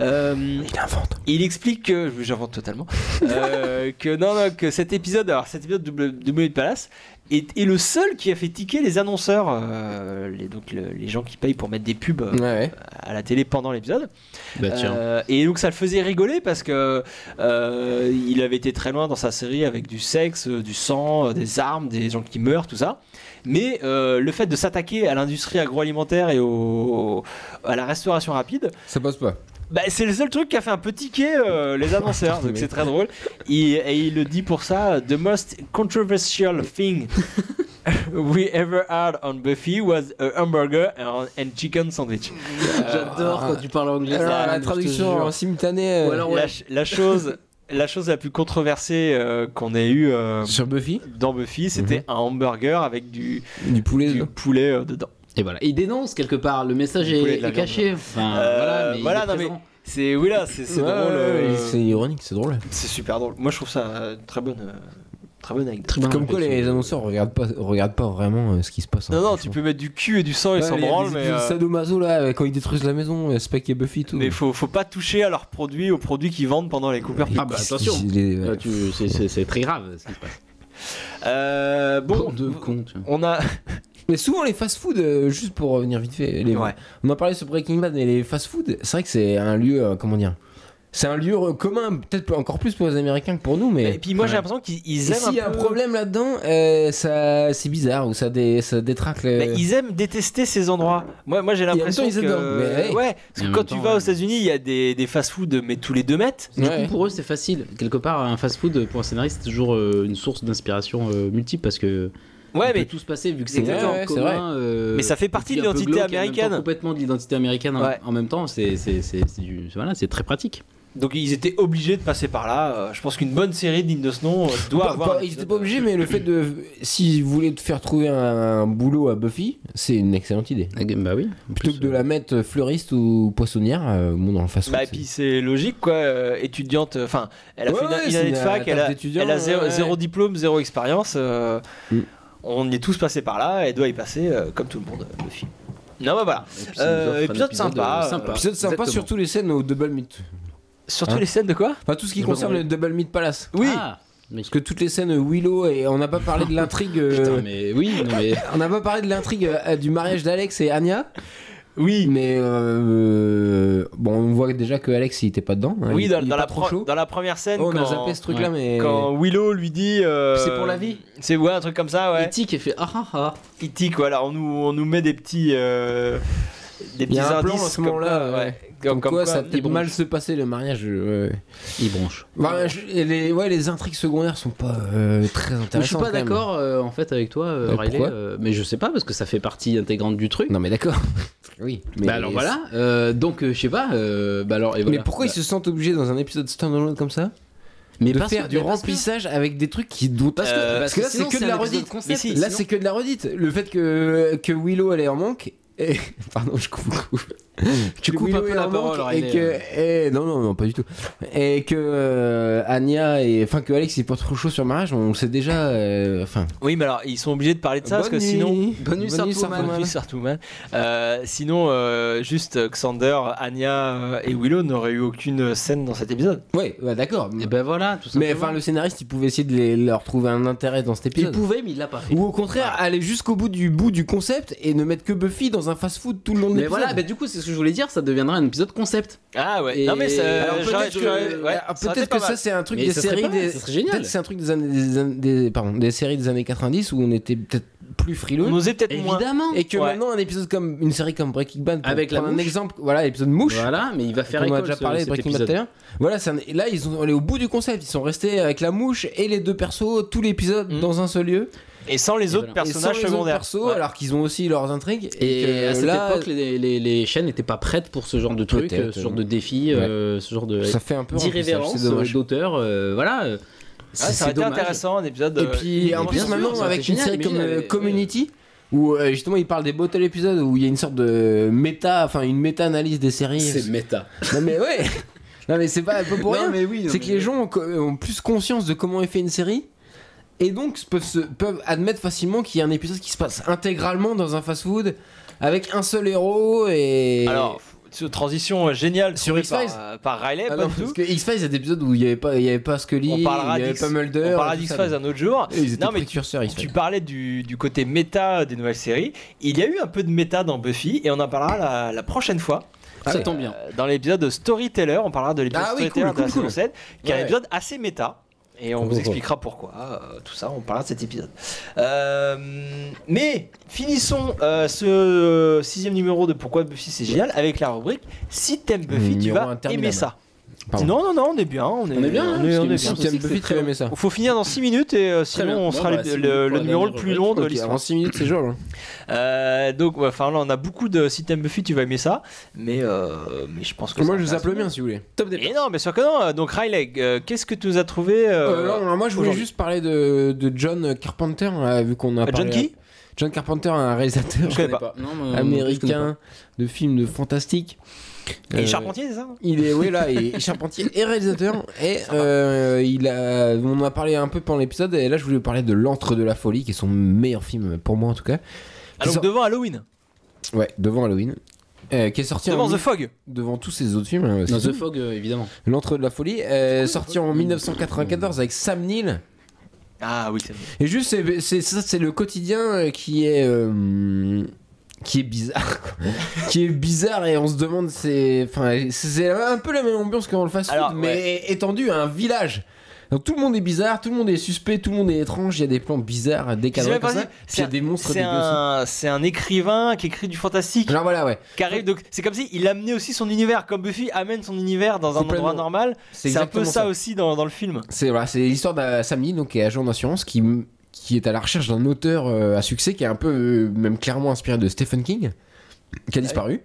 Il invente. Il explique que, j'invente totalement, que cet épisode, de Double Meat Palace, est le seul qui a fait tiquer les annonceurs, les gens qui payent pour mettre des pubs à la télé pendant l'épisode. Et donc ça le faisait rigoler parce que il avait été très loin dans sa série avec du sexe, du sang, des armes, des gens qui meurent, tout ça. Mais le fait de s'attaquer à l'industrie agroalimentaire et à la restauration rapide, ça passe pas. Bah, c'est le seul truc qui a fait un peu tiquer les annonceurs, donc c'est très drôle. Et il le dit pour ça, the most controversial thing we ever had on Buffy was a hamburger and chicken sandwich. J'adore quand tu parles anglais. La traduction en simultané. La chose la plus controversée qu'on ait eue dans Buffy, c'était un hamburger avec du poulet dedans. Et voilà, il dénonce quelque part, le message est caché. Enfin, voilà, c'est drôle. C'est ironique, c'est drôle. C'est super drôle. Moi, je trouve ça très bonne anecdote. Comme quoi, les annonceurs regardent pas vraiment ce qui se passe. Non, tu peux mettre du cul et du sang, ils s'en branlent. Mais sadomaso là, quand ils détruisent la maison, Spike et Buffy, tout. Mais faut pas toucher à leurs produits, aux produits qu'ils vendent pendant les coupures. Ah bah attention, c'est très grave ce qui se passe. On a. Mais souvent les fast-food, juste pour revenir vite fait, on a parlé sur Breaking Bad, mais les fast-food, c'est vrai que c'est un lieu, comment dire, c'est un lieu commun, peut-être encore plus pour les Américains que pour nous. Mais et puis moi j'ai l'impression qu'ils aiment. S'il y a un problème là-dedans, ça c'est bizarre ou ça détraque. Mais ils aiment détester ces endroits. Moi j'ai l'impression que parce que quand tu vas aux États-Unis, il y a des fast-food mais tous les 2 mètres. Du coup pour eux c'est facile. Quelque part un fast-food pour un scénariste c'est toujours une source d'inspiration multiple parce que. Ouais, mais tout se passait vu que c'est vrai. Mais ça fait partie de l'identité américaine. Complètement de l'identité américaine en même temps. C'est très pratique. Donc ils étaient obligés de passer par là. Je pense qu'une bonne série digne de ce nom doit avoir. Ils étaient pas obligés, mais le fait de s'ils voulaient te faire trouver un boulot à Buffy, c'est une excellente idée. Bah oui. Plutôt que de la mettre fleuriste ou poissonnière, dans le fast-food. Bah et puis c'est logique quoi. Étudiante, enfin, elle a fait une année de fac, elle a zéro diplôme, zéro expérience. On est tous passés par là, et doit y passer comme tout le monde, Buffy. Non, bah voilà. Épisode sympa. Épisode sympa, surtout les scènes au Double Meat. Surtout les scènes de quoi? Enfin, tout ce qui concerne le Double Meat Palace. Oui. Parce que toutes les scènes Willow, et on n'a pas parlé de l'intrigue. Putain, mais oui, non, mais. On n'a pas parlé de l'intrigue du mariage d'Alex et Anya. Oui, mais on voit déjà que Alex il était pas dedans. Hein, oui, dans la première scène, on a zappé ce truc-là, mais quand Willow lui dit, c'est pour la vie. C'est un truc comme ça, ouais. Il tique et fait Il tique, voilà. On nous met des petits. Des petits indices à ce moment-là, comme quoi ça peut mal se passer le mariage. Il bronche. Bah, les intrigues secondaires sont pas très intéressantes. Je suis pas d'accord en fait avec toi, Riley. Mais je sais pas parce que ça fait partie intégrante du truc. Non mais d'accord. Oui. Mais bah alors voilà. Donc je sais pas. Mais pourquoi ils se sentent obligés dans un épisode standalone comme ça? Mais de faire du remplissage avec des trucs qui doutent. Parce que là c'est que de la redite. Là c'est que de la redite. Le fait que Willow elle est en manque. Et, pardon, je coupe. Tu coupes un peu la parole, Riley. Et que, et, non, pas du tout. Et que Anya et, enfin, que Alex, il porte trop chaud sur le mariage, on le sait déjà. Enfin. Oui, mais alors, ils sont obligés de parler de ça parce que sinon. Bonne nuit, Sartman. Sinon, juste Xander, Anya et Willow n'auraient eu aucune scène dans cet épisode. Ouais, bah, d'accord. Et ben voilà, tout simplement. Mais enfin, le scénariste, il pouvait essayer de leur trouver un intérêt dans cet épisode. Il pouvait, mais il l'a pas fait. Ou au contraire, aller jusqu'au bout du concept et ne mettre que Buffy dans un fast-food tout le long de l'épisode. Mais voilà, bah, du coup, c'est ce que je voulais dire, ça deviendra un épisode concept. Ah ouais. Et non mais peut-être que, ouais, peut-être que ça c'est un truc mais des séries des... Peut-être c'est un truc des séries des années 90 où on était peut-être plus frileux. On osait peut-être moins. Évidemment. Et que maintenant un épisode comme une série comme Breaking Bad avec un exemple, voilà, l'épisode Mouche. Voilà, mais il va faire écho. On a déjà parlé de Breaking Bad. Voilà, là ils sont allés au bout du concept, ils sont restés avec la mouche et les deux persos tout l'épisode dans un seul lieu. Et sans les autres personnages secondaires. Alors qu'ils ont aussi leurs intrigues. Et à cette époque, les chaînes n'étaient pas prêtes pour ce genre de truc, ce genre de défi, ce genre d'irrévérence d'auteur. Voilà. Ça aurait été intéressant, un épisode. Et puis en plus, maintenant, avec une série comme Community, où justement il parle des beaux tels épisodes, où il y a une sorte de méta, enfin une méta-analyse des séries. C'est méta. Non mais ouais. Non mais c'est pas pour rien. C'est que les gens ont plus conscience de comment est faite une série. Et donc peuvent admettre facilement qu'il y a un épisode qui se passe intégralement dans un fast-food avec un seul héros et... Alors, transition géniale sur X-Files par Riley, pas du tout. Parce que X-Files, il y a des épisodes où il n'y avait pas Scully, il n'y avait pas Mulder. On parlera d'X-Files un autre jour. Non mais tu parlais du côté méta des nouvelles séries. Il y a eu un peu de méta dans Buffy et on en parlera la prochaine fois. Ça tombe bien. Dans l'épisode de Storyteller, on parlera de l'épisode Storyteller de la saison 7, qui est un épisode assez méta. Et on vous expliquera pourquoi, tout ça, on parlera de cet épisode. Mais finissons ce 6e numéro de Pourquoi Buffy c'est génial avec la rubrique Si t'aimes Buffy, tu vas aimer ça. Pardon. Non, on est bien. On est bien. Si t'aimes Buffy, tu vas aimer ça. Faut finir dans 6 minutes et sinon on sera le numéro le plus long de l'histoire. En 6 minutes, c'est joli. Donc, enfin là, on a beaucoup de Si t'aimes Buffy, tu vas aimer ça. Mais je pense que. Moi, je vous appelle bien si vous voulez. Top départ. Et non, bien sûr que non. Donc, Riley, qu'est-ce que tu nous as trouvé? Moi, je voulais juste parler de John Carpenter, vu qu'on a parlé. John qui? John Carpenter, un réalisateur américain de films de fantastique. Et charpentier, c'est ça? Il est, oui, là, il est charpentier et réalisateur. Et on en a parlé un peu pendant l'épisode. Et là, je voulais vous parler de L'Antre de la Folie, qui est son meilleur film pour moi en tout cas. Alors, devant Halloween. Ouais, devant Halloween. Qui est sorti devant The Fog. Devant tous ces autres films. Dans The Fog, évidemment. L'Antre de la Folie, sorti en 1994 avec Sam Neill. Ah oui, c'est vrai. Et juste, c'est le quotidien qui est bizarre, et on se demande, c'est un peu la même ambiance qu'en le fast-food, mais étendu à un village. Donc tout le monde est bizarre, tout le monde est suspect, tout le monde est étrange, il y a des plans bizarres, décalés comme ça, il y a des monstres dégueulasses. C'est un écrivain qui écrit du fantastique. Genre voilà, ouais. C'est comme si il amenait aussi son univers, comme Buffy amène son univers dans un endroit normal. C'est un peu ça aussi dans le film. C'est l'histoire de Sam Neill, qui est agent d'assurance, qui est à la recherche d'un auteur à succès qui est un peu même clairement inspiré de Stephen King, qui a disparu.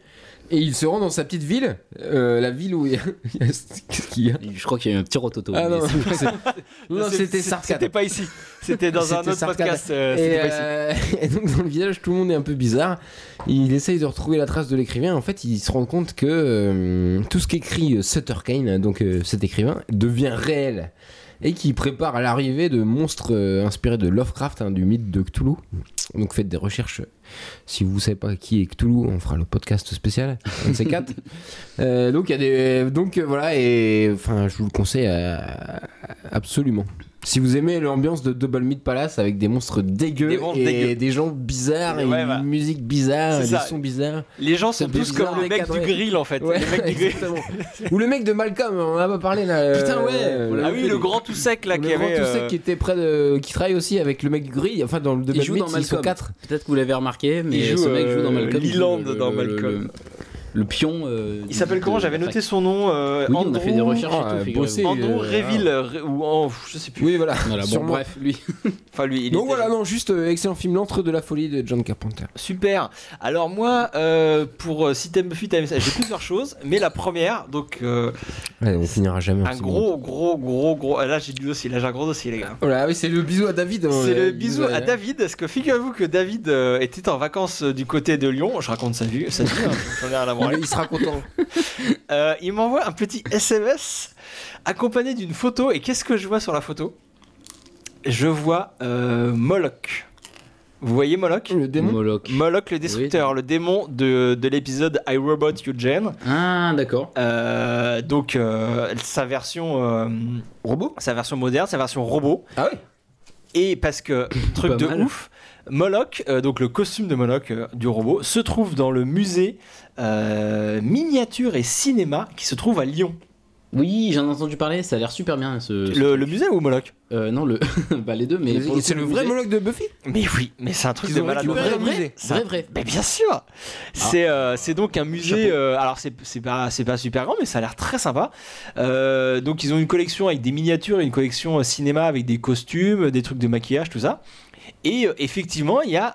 Et il se rend dans sa petite ville, la ville où il y a. Qu'est-ce qu'il y a? Je crois qu'il y a eu un petit rototo. Ah non, c'était Sartman. C'était pas ici. C'était dans un autre podcast. Et donc dans le village, tout le monde est un peu bizarre. Il essaye de retrouver la trace de l'écrivain. En fait, il se rend compte que tout ce qu'écrit Sutter Kane, donc cet écrivain, devient réel. Et qui prépare à l'arrivée de monstres inspirés de Lovecraft, du mythe de Cthulhu. Donc faites des recherches. Si vous ne savez pas qui est Cthulhu, on fera le podcast spécial. C'est 4. Donc il y a des. Donc voilà, et enfin je vous le conseille absolument. Si vous aimez l'ambiance de Double Meat Palace avec des monstres dégueux des gens bizarres et une musique bizarre, des sons bizarres. Les gens sont tous comme le mec du grill en fait. Ouais, le mec du grill. Ou le mec de Malcolm, on en a pas parlé là. Putain ouais. Ah oui, le grand tout sec là qui était près de qui travaille aussi avec le mec du grill, enfin dans le Double Meat, ils sont 4. Peut-être que vous l'avez remarqué mais ce mec joue dans Malcolm. Il lande dans Malcolm. le pion. Il s'appelle comment? J'avais noté son nom. Oui, Andrew... on a fait des recherches et tout. Andrew Reville, ou je sais plus. Oui, voilà. Bon, bref, lui. Enfin, lui. Il donc était... voilà, non, juste excellent film, L'Antre de la Folie de John Carpenter. Super. Alors moi, pour si t'aimes Buffy, j'ai plusieurs choses, mais la première, donc. Ouais, on finira jamais. Un gros. Là, j'ai du dossier. Là, j'ai un gros dossier, les gars. Oh là, oui, c'est le bisou à David. C'est le bisou à David. Parce que figurez-vous que David était en vacances du côté de Lyon. Je raconte sa vie. Il sera content. Il m'envoie un petit SMS accompagné d'une photo. Et qu'est-ce que je vois sur la photo? Je vois Moloch. Vous voyez Moloch? Le démon Moloch. Moloch le destructeur, oui. Le démon de l'épisode I, Robot, You, Jane. Ah, d'accord. Donc, sa version... robot? Sa version moderne, sa version robot. Ah oui. Et parce que, truc de ouf, Moloch, donc le costume de Moloch du robot, se trouve dans le musée miniature et cinéma qui se trouve à Lyon. Oui, j'en ai entendu parler, ça a l'air super bien. Le musée ou Moloch? Non, le... bah les deux, mais... C'est le vrai Moloch de Buffy? Mais oui, mais c'est un truc de malade. Vrai. Mais bien sûr. C'est donc un musée... alors, c'est pas super grand, mais ça a l'air très sympa. Donc, ils ont une collection avec des miniatures et une collection cinéma avec des costumes, des trucs de maquillage, tout ça. Et effectivement, il y a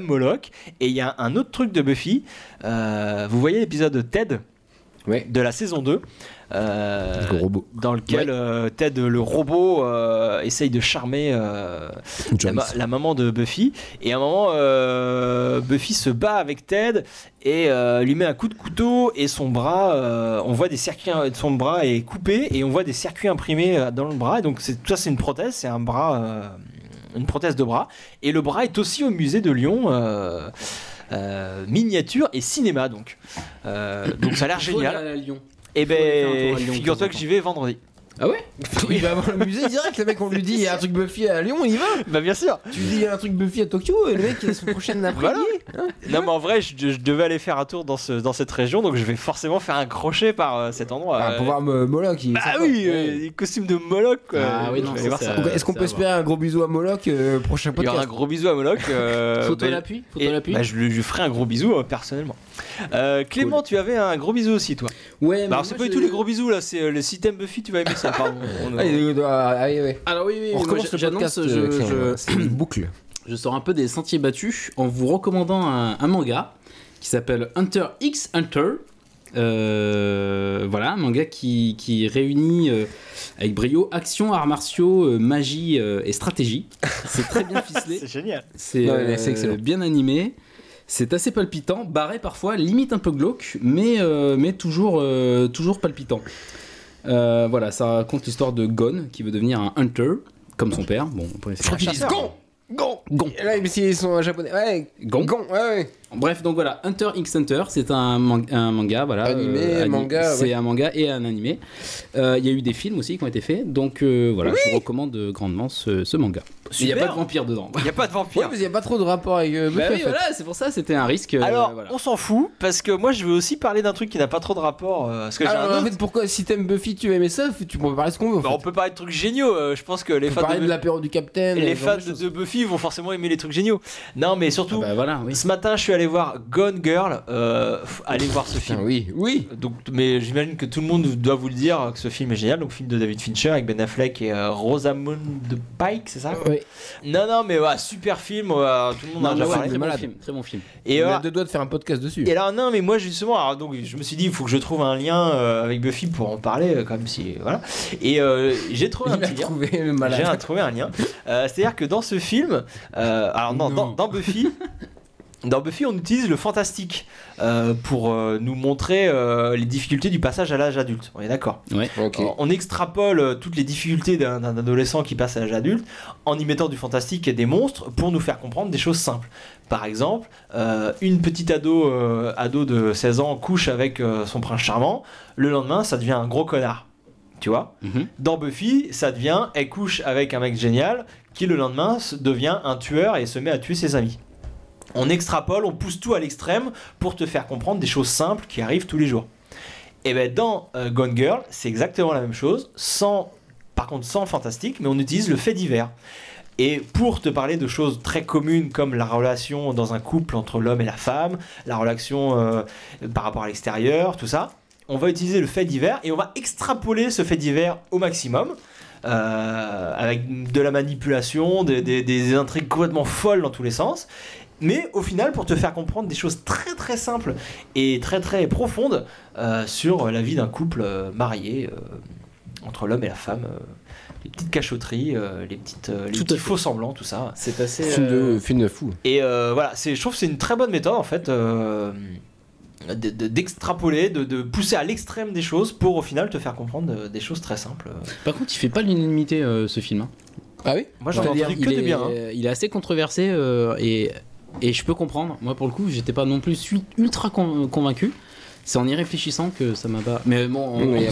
Moloch et il y a un autre truc de Buffy. Vous voyez l'épisode Ted? Ouais. De la saison 2, dans lequel ouais. Ted le robot essaye de charmer la maman de Buffy, et à un moment Buffy se bat avec Ted et lui met un coup de couteau, et son bras, on voit des circuits, son bras est coupé et on voit des circuits imprimés dans le bras, et donc ça c'est une prothèse, c'est un bras, une prothèse de bras, et le bras est aussi au musée de Lyon. Miniature et cinéma, donc ça a l'air génial. Et ben figure-toi que j'y vais vendredi. Ah ouais? Il va voir le musée direct, le mec, on lui dit il y a un truc Buffy à Lyon, il y va. Bah bien sûr. Tu lui dis il y a un truc Buffy à Tokyo, et le mec il a son prochaine après-midi. Voilà. Hein, non mais en vrai je devais aller faire un tour dans cette région, donc je vais forcément faire un crochet par cet endroit. Pour voir Moloch. Bah oui, les costumes de Moloch. Ah oui, non, est-ce qu'on peut espérer un gros bisou à Moloch prochain podcast? Il y aura un gros bisou à Moloch. Photo à l'appui. Je lui ferai un gros bisou personnellement. Clément, tu avais un gros bisou aussi toi. Ouais. Alors c'est pas du tout les gros bisous là, c'est le système Buffy, tu vas aimer ça. Alors oui, j'annonce, je sors un peu des sentiers battus en vous recommandant un manga qui s'appelle Hunter X Hunter. Voilà, un manga qui réunit avec brio action, arts martiaux, magie et stratégie. C'est très bien ficelé. C'est génial. C'est bien animé. C'est assez palpitant, barré parfois, limite un peu glauque, mais toujours palpitant. Voilà, ça raconte l'histoire de Gon qui veut devenir un hunter comme son père. Bon, je crois qu'ils disent Gon. Là, ils sont japonais. Ouais, Gon. Ouais. Bref, donc voilà, Hunter X Hunter, c'est un manga, voilà. Animé, manga. C'est un manga et un animé. Il y a eu des films aussi qui ont été faits, donc voilà, je recommande grandement ce manga. Il n'y a pas de vampire dedans. Il n'y a pas de vampire. Ouais, mais il n'y a pas trop de rapport avec. Bah oui, voilà, c'est pour ça, c'était un risque. Alors, voilà. On s'en fout, parce que moi, je veux aussi parler d'un truc qui n'a pas trop de rapport. Parce que alors, en fait, pourquoi si t'aimes Buffy, tu aimes ça, tu peux parler ce qu'on veut. En fait. On peut parler de trucs géniaux. Je pense que les fans de l'apéro du Capitaine. Les fans de Buffy vont forcément aimer les trucs géniaux. Non, mais surtout, ce matin, je suis allez voir Gone Girl, allez voir ce film. Oui. Donc, mais j'imagine que tout le monde doit vous le dire que ce film est génial. Donc film de David Fincher avec Ben Affleck et Rosamund Pike, c'est ça? Oui. Non mais ouais, super film, tout le monde a déjà parlé. Très bon film. Et on a deux doigts de faire un podcast dessus. Et alors non mais moi justement, alors, donc je me suis dit il faut que je trouve un lien avec Buffy pour en parler comme si voilà. Et j'ai trouvé un lien. C'est-à-dire que dans ce film, dans Buffy. Dans Buffy, on utilise le fantastique pour nous montrer les difficultés du passage à l'âge adulte. On est d'accord? Ouais. Okay. On extrapole toutes les difficultés d'un adolescent qui passe à l'âge adulte en y mettant du fantastique et des monstres pour nous faire comprendre des choses simples. Par exemple, une petite ado de 16 ans couche avec son prince charmant. Le lendemain, ça devient un gros connard. Tu vois? Mm-hmm. Dans Buffy, ça devient elle couche avec un mec génial qui le lendemain devient un tueur et se met à tuer ses amis. On extrapole, on pousse tout à l'extrême pour te faire comprendre des choses simples qui arrivent tous les jours. Et bien dans Gone Girl, c'est exactement la même chose, par contre sans fantastique, mais on utilise le fait divers. et pour te parler de choses très communes comme la relation dans un couple entre l'homme et la femme, la relation par rapport à l'extérieur, tout ça. On va utiliser le fait divers et on va extrapoler ce fait divers au maximum. Avec de la manipulation, des intrigues complètement folles dans tous les sens, mais au final pour te faire comprendre des choses très très simples et très très profondes sur la vie d'un couple marié entre l'homme et la femme, les petites cachotteries, les petits faux semblants, tout ça. C'est assez film de fou. Et voilà, je trouve que c'est une très bonne méthode en fait. D'extrapoler, de pousser à l'extrême des choses pour au final te faire comprendre des choses très simples. Par contre, il fait pas l'unanimité ce film. Ah oui? Moi j'en ai entendu que du bien. Hein. Il est assez controversé et je peux comprendre. Moi pour le coup, j'étais pas non plus ultra convaincu. C'est en y réfléchissant que ça m'a pas. Mais bon, on y a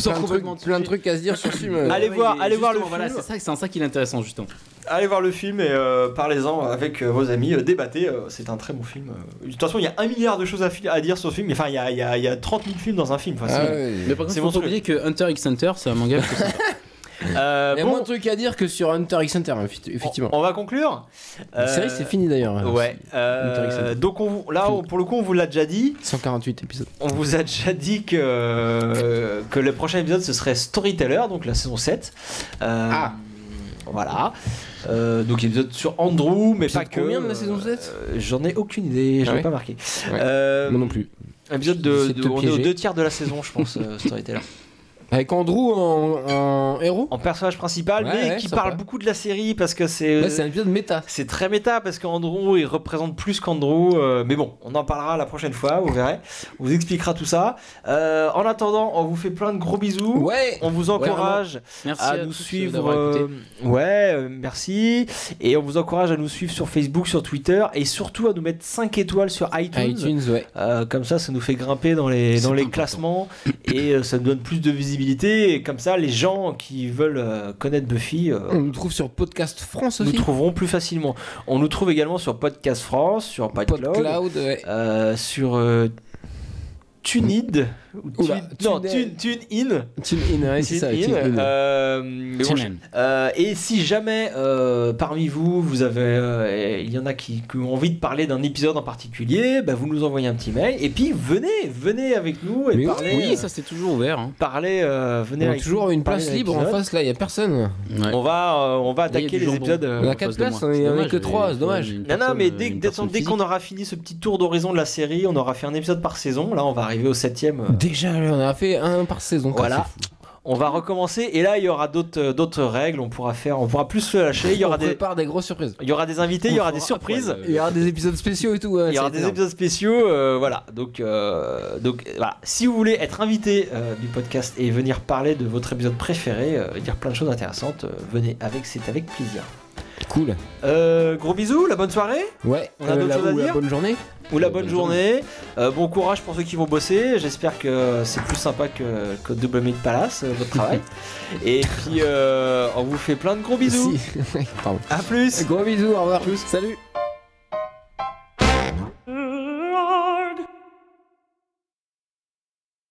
plein de trucs à se dire sur ce film. Allez voir le film. Voilà, c'est en ça qu'il est intéressant justement. Allez voir le film et parlez-en avec vos amis, débattez. C'est un très bon film. De toute façon, il y a 1 milliard de choses à dire sur ce film. Enfin, il y a 30 000 films dans un film. Enfin, mais par contre, il faut pas oublier que Hunter x Hunter, c'est un manga. Il y a moins de trucs à dire que sur Hunter x Hunter, effectivement. On va conclure. C'est vrai que c'est fini d'ailleurs. Ouais. Donc pour le coup, on vous l'a déjà dit. 148 épisodes. On vous a déjà dit que le prochain épisode ce serait Storyteller, donc la saison 7. Voilà. Donc épisode sur Andrew, mais pas que. Combien de la saison 7 J'en ai aucune idée, je l'ai pas marqué. Ouais. Moi non plus. Épisode on est aux 2/3 de la saison, je pense, Storyteller. Avec Andrew en héros, en personnage principal, mais qui parle beaucoup de la série parce que c'est. Ouais, c'est un épisode méta. C'est très méta parce qu'Andrew il représente plus qu'Andrew, mais bon, on en parlera la prochaine fois, vous verrez. On vous expliquera tout ça. En attendant, on vous fait plein de gros bisous. Ouais. On vous encourage à nous suivre. Merci. Et on vous encourage à nous suivre sur Facebook, sur Twitter et surtout à nous mettre 5 étoiles sur iTunes. Comme ça, ça nous fait grimper dans les classements et ça nous donne plus de visibilité. Et comme ça les gens qui veulent connaître Buffy on nous trouve sur Podcast France aussi. Nous trouverons plus facilement. On nous trouve également sur Podcast France, sur PodCloud, sur Tunid non, Tune In. Et si jamais parmi vous, il y en a qui ont envie de parler d'un épisode en particulier, bah vous nous envoyez un petit mail et puis venez avec nous et parlez. Oui, ça c'est toujours ouvert. Hein. Venez. On a toujours une place libre en face là, il y a personne. Ouais. On va attaquer les épisodes. On a 4 places, il n'y en a que 3, c'est dommage. Non, mais dès qu'on aura fini ce petit tour d'horizon de la série, on aura fait un épisode par saison. Là, on va arriver au 7e. Déjà, on a fait un par saison. Voilà. On va recommencer et là il y aura d'autres règles, on pourra plus se lâcher, il y aura des grosses surprises. Il y aura des invités, il y aura des surprises, il y aura des épisodes spéciaux et tout. Il y aura des épisodes spéciaux, voilà. Donc voilà, si vous voulez être invité du podcast et venir parler de votre épisode préféré, dire plein de choses intéressantes, venez c'est avec plaisir. Cool. Gros bisous, la bonne soirée. Ouais. On a d'autres choses à dire. La bonne journée. Ou la bonne journée. Bon courage pour ceux qui vont bosser. J'espère que c'est plus sympa que Double Meat Palace, votre travail. Et puis on vous fait plein de gros bisous. A plus. Gros bisous. Au revoir. Salut.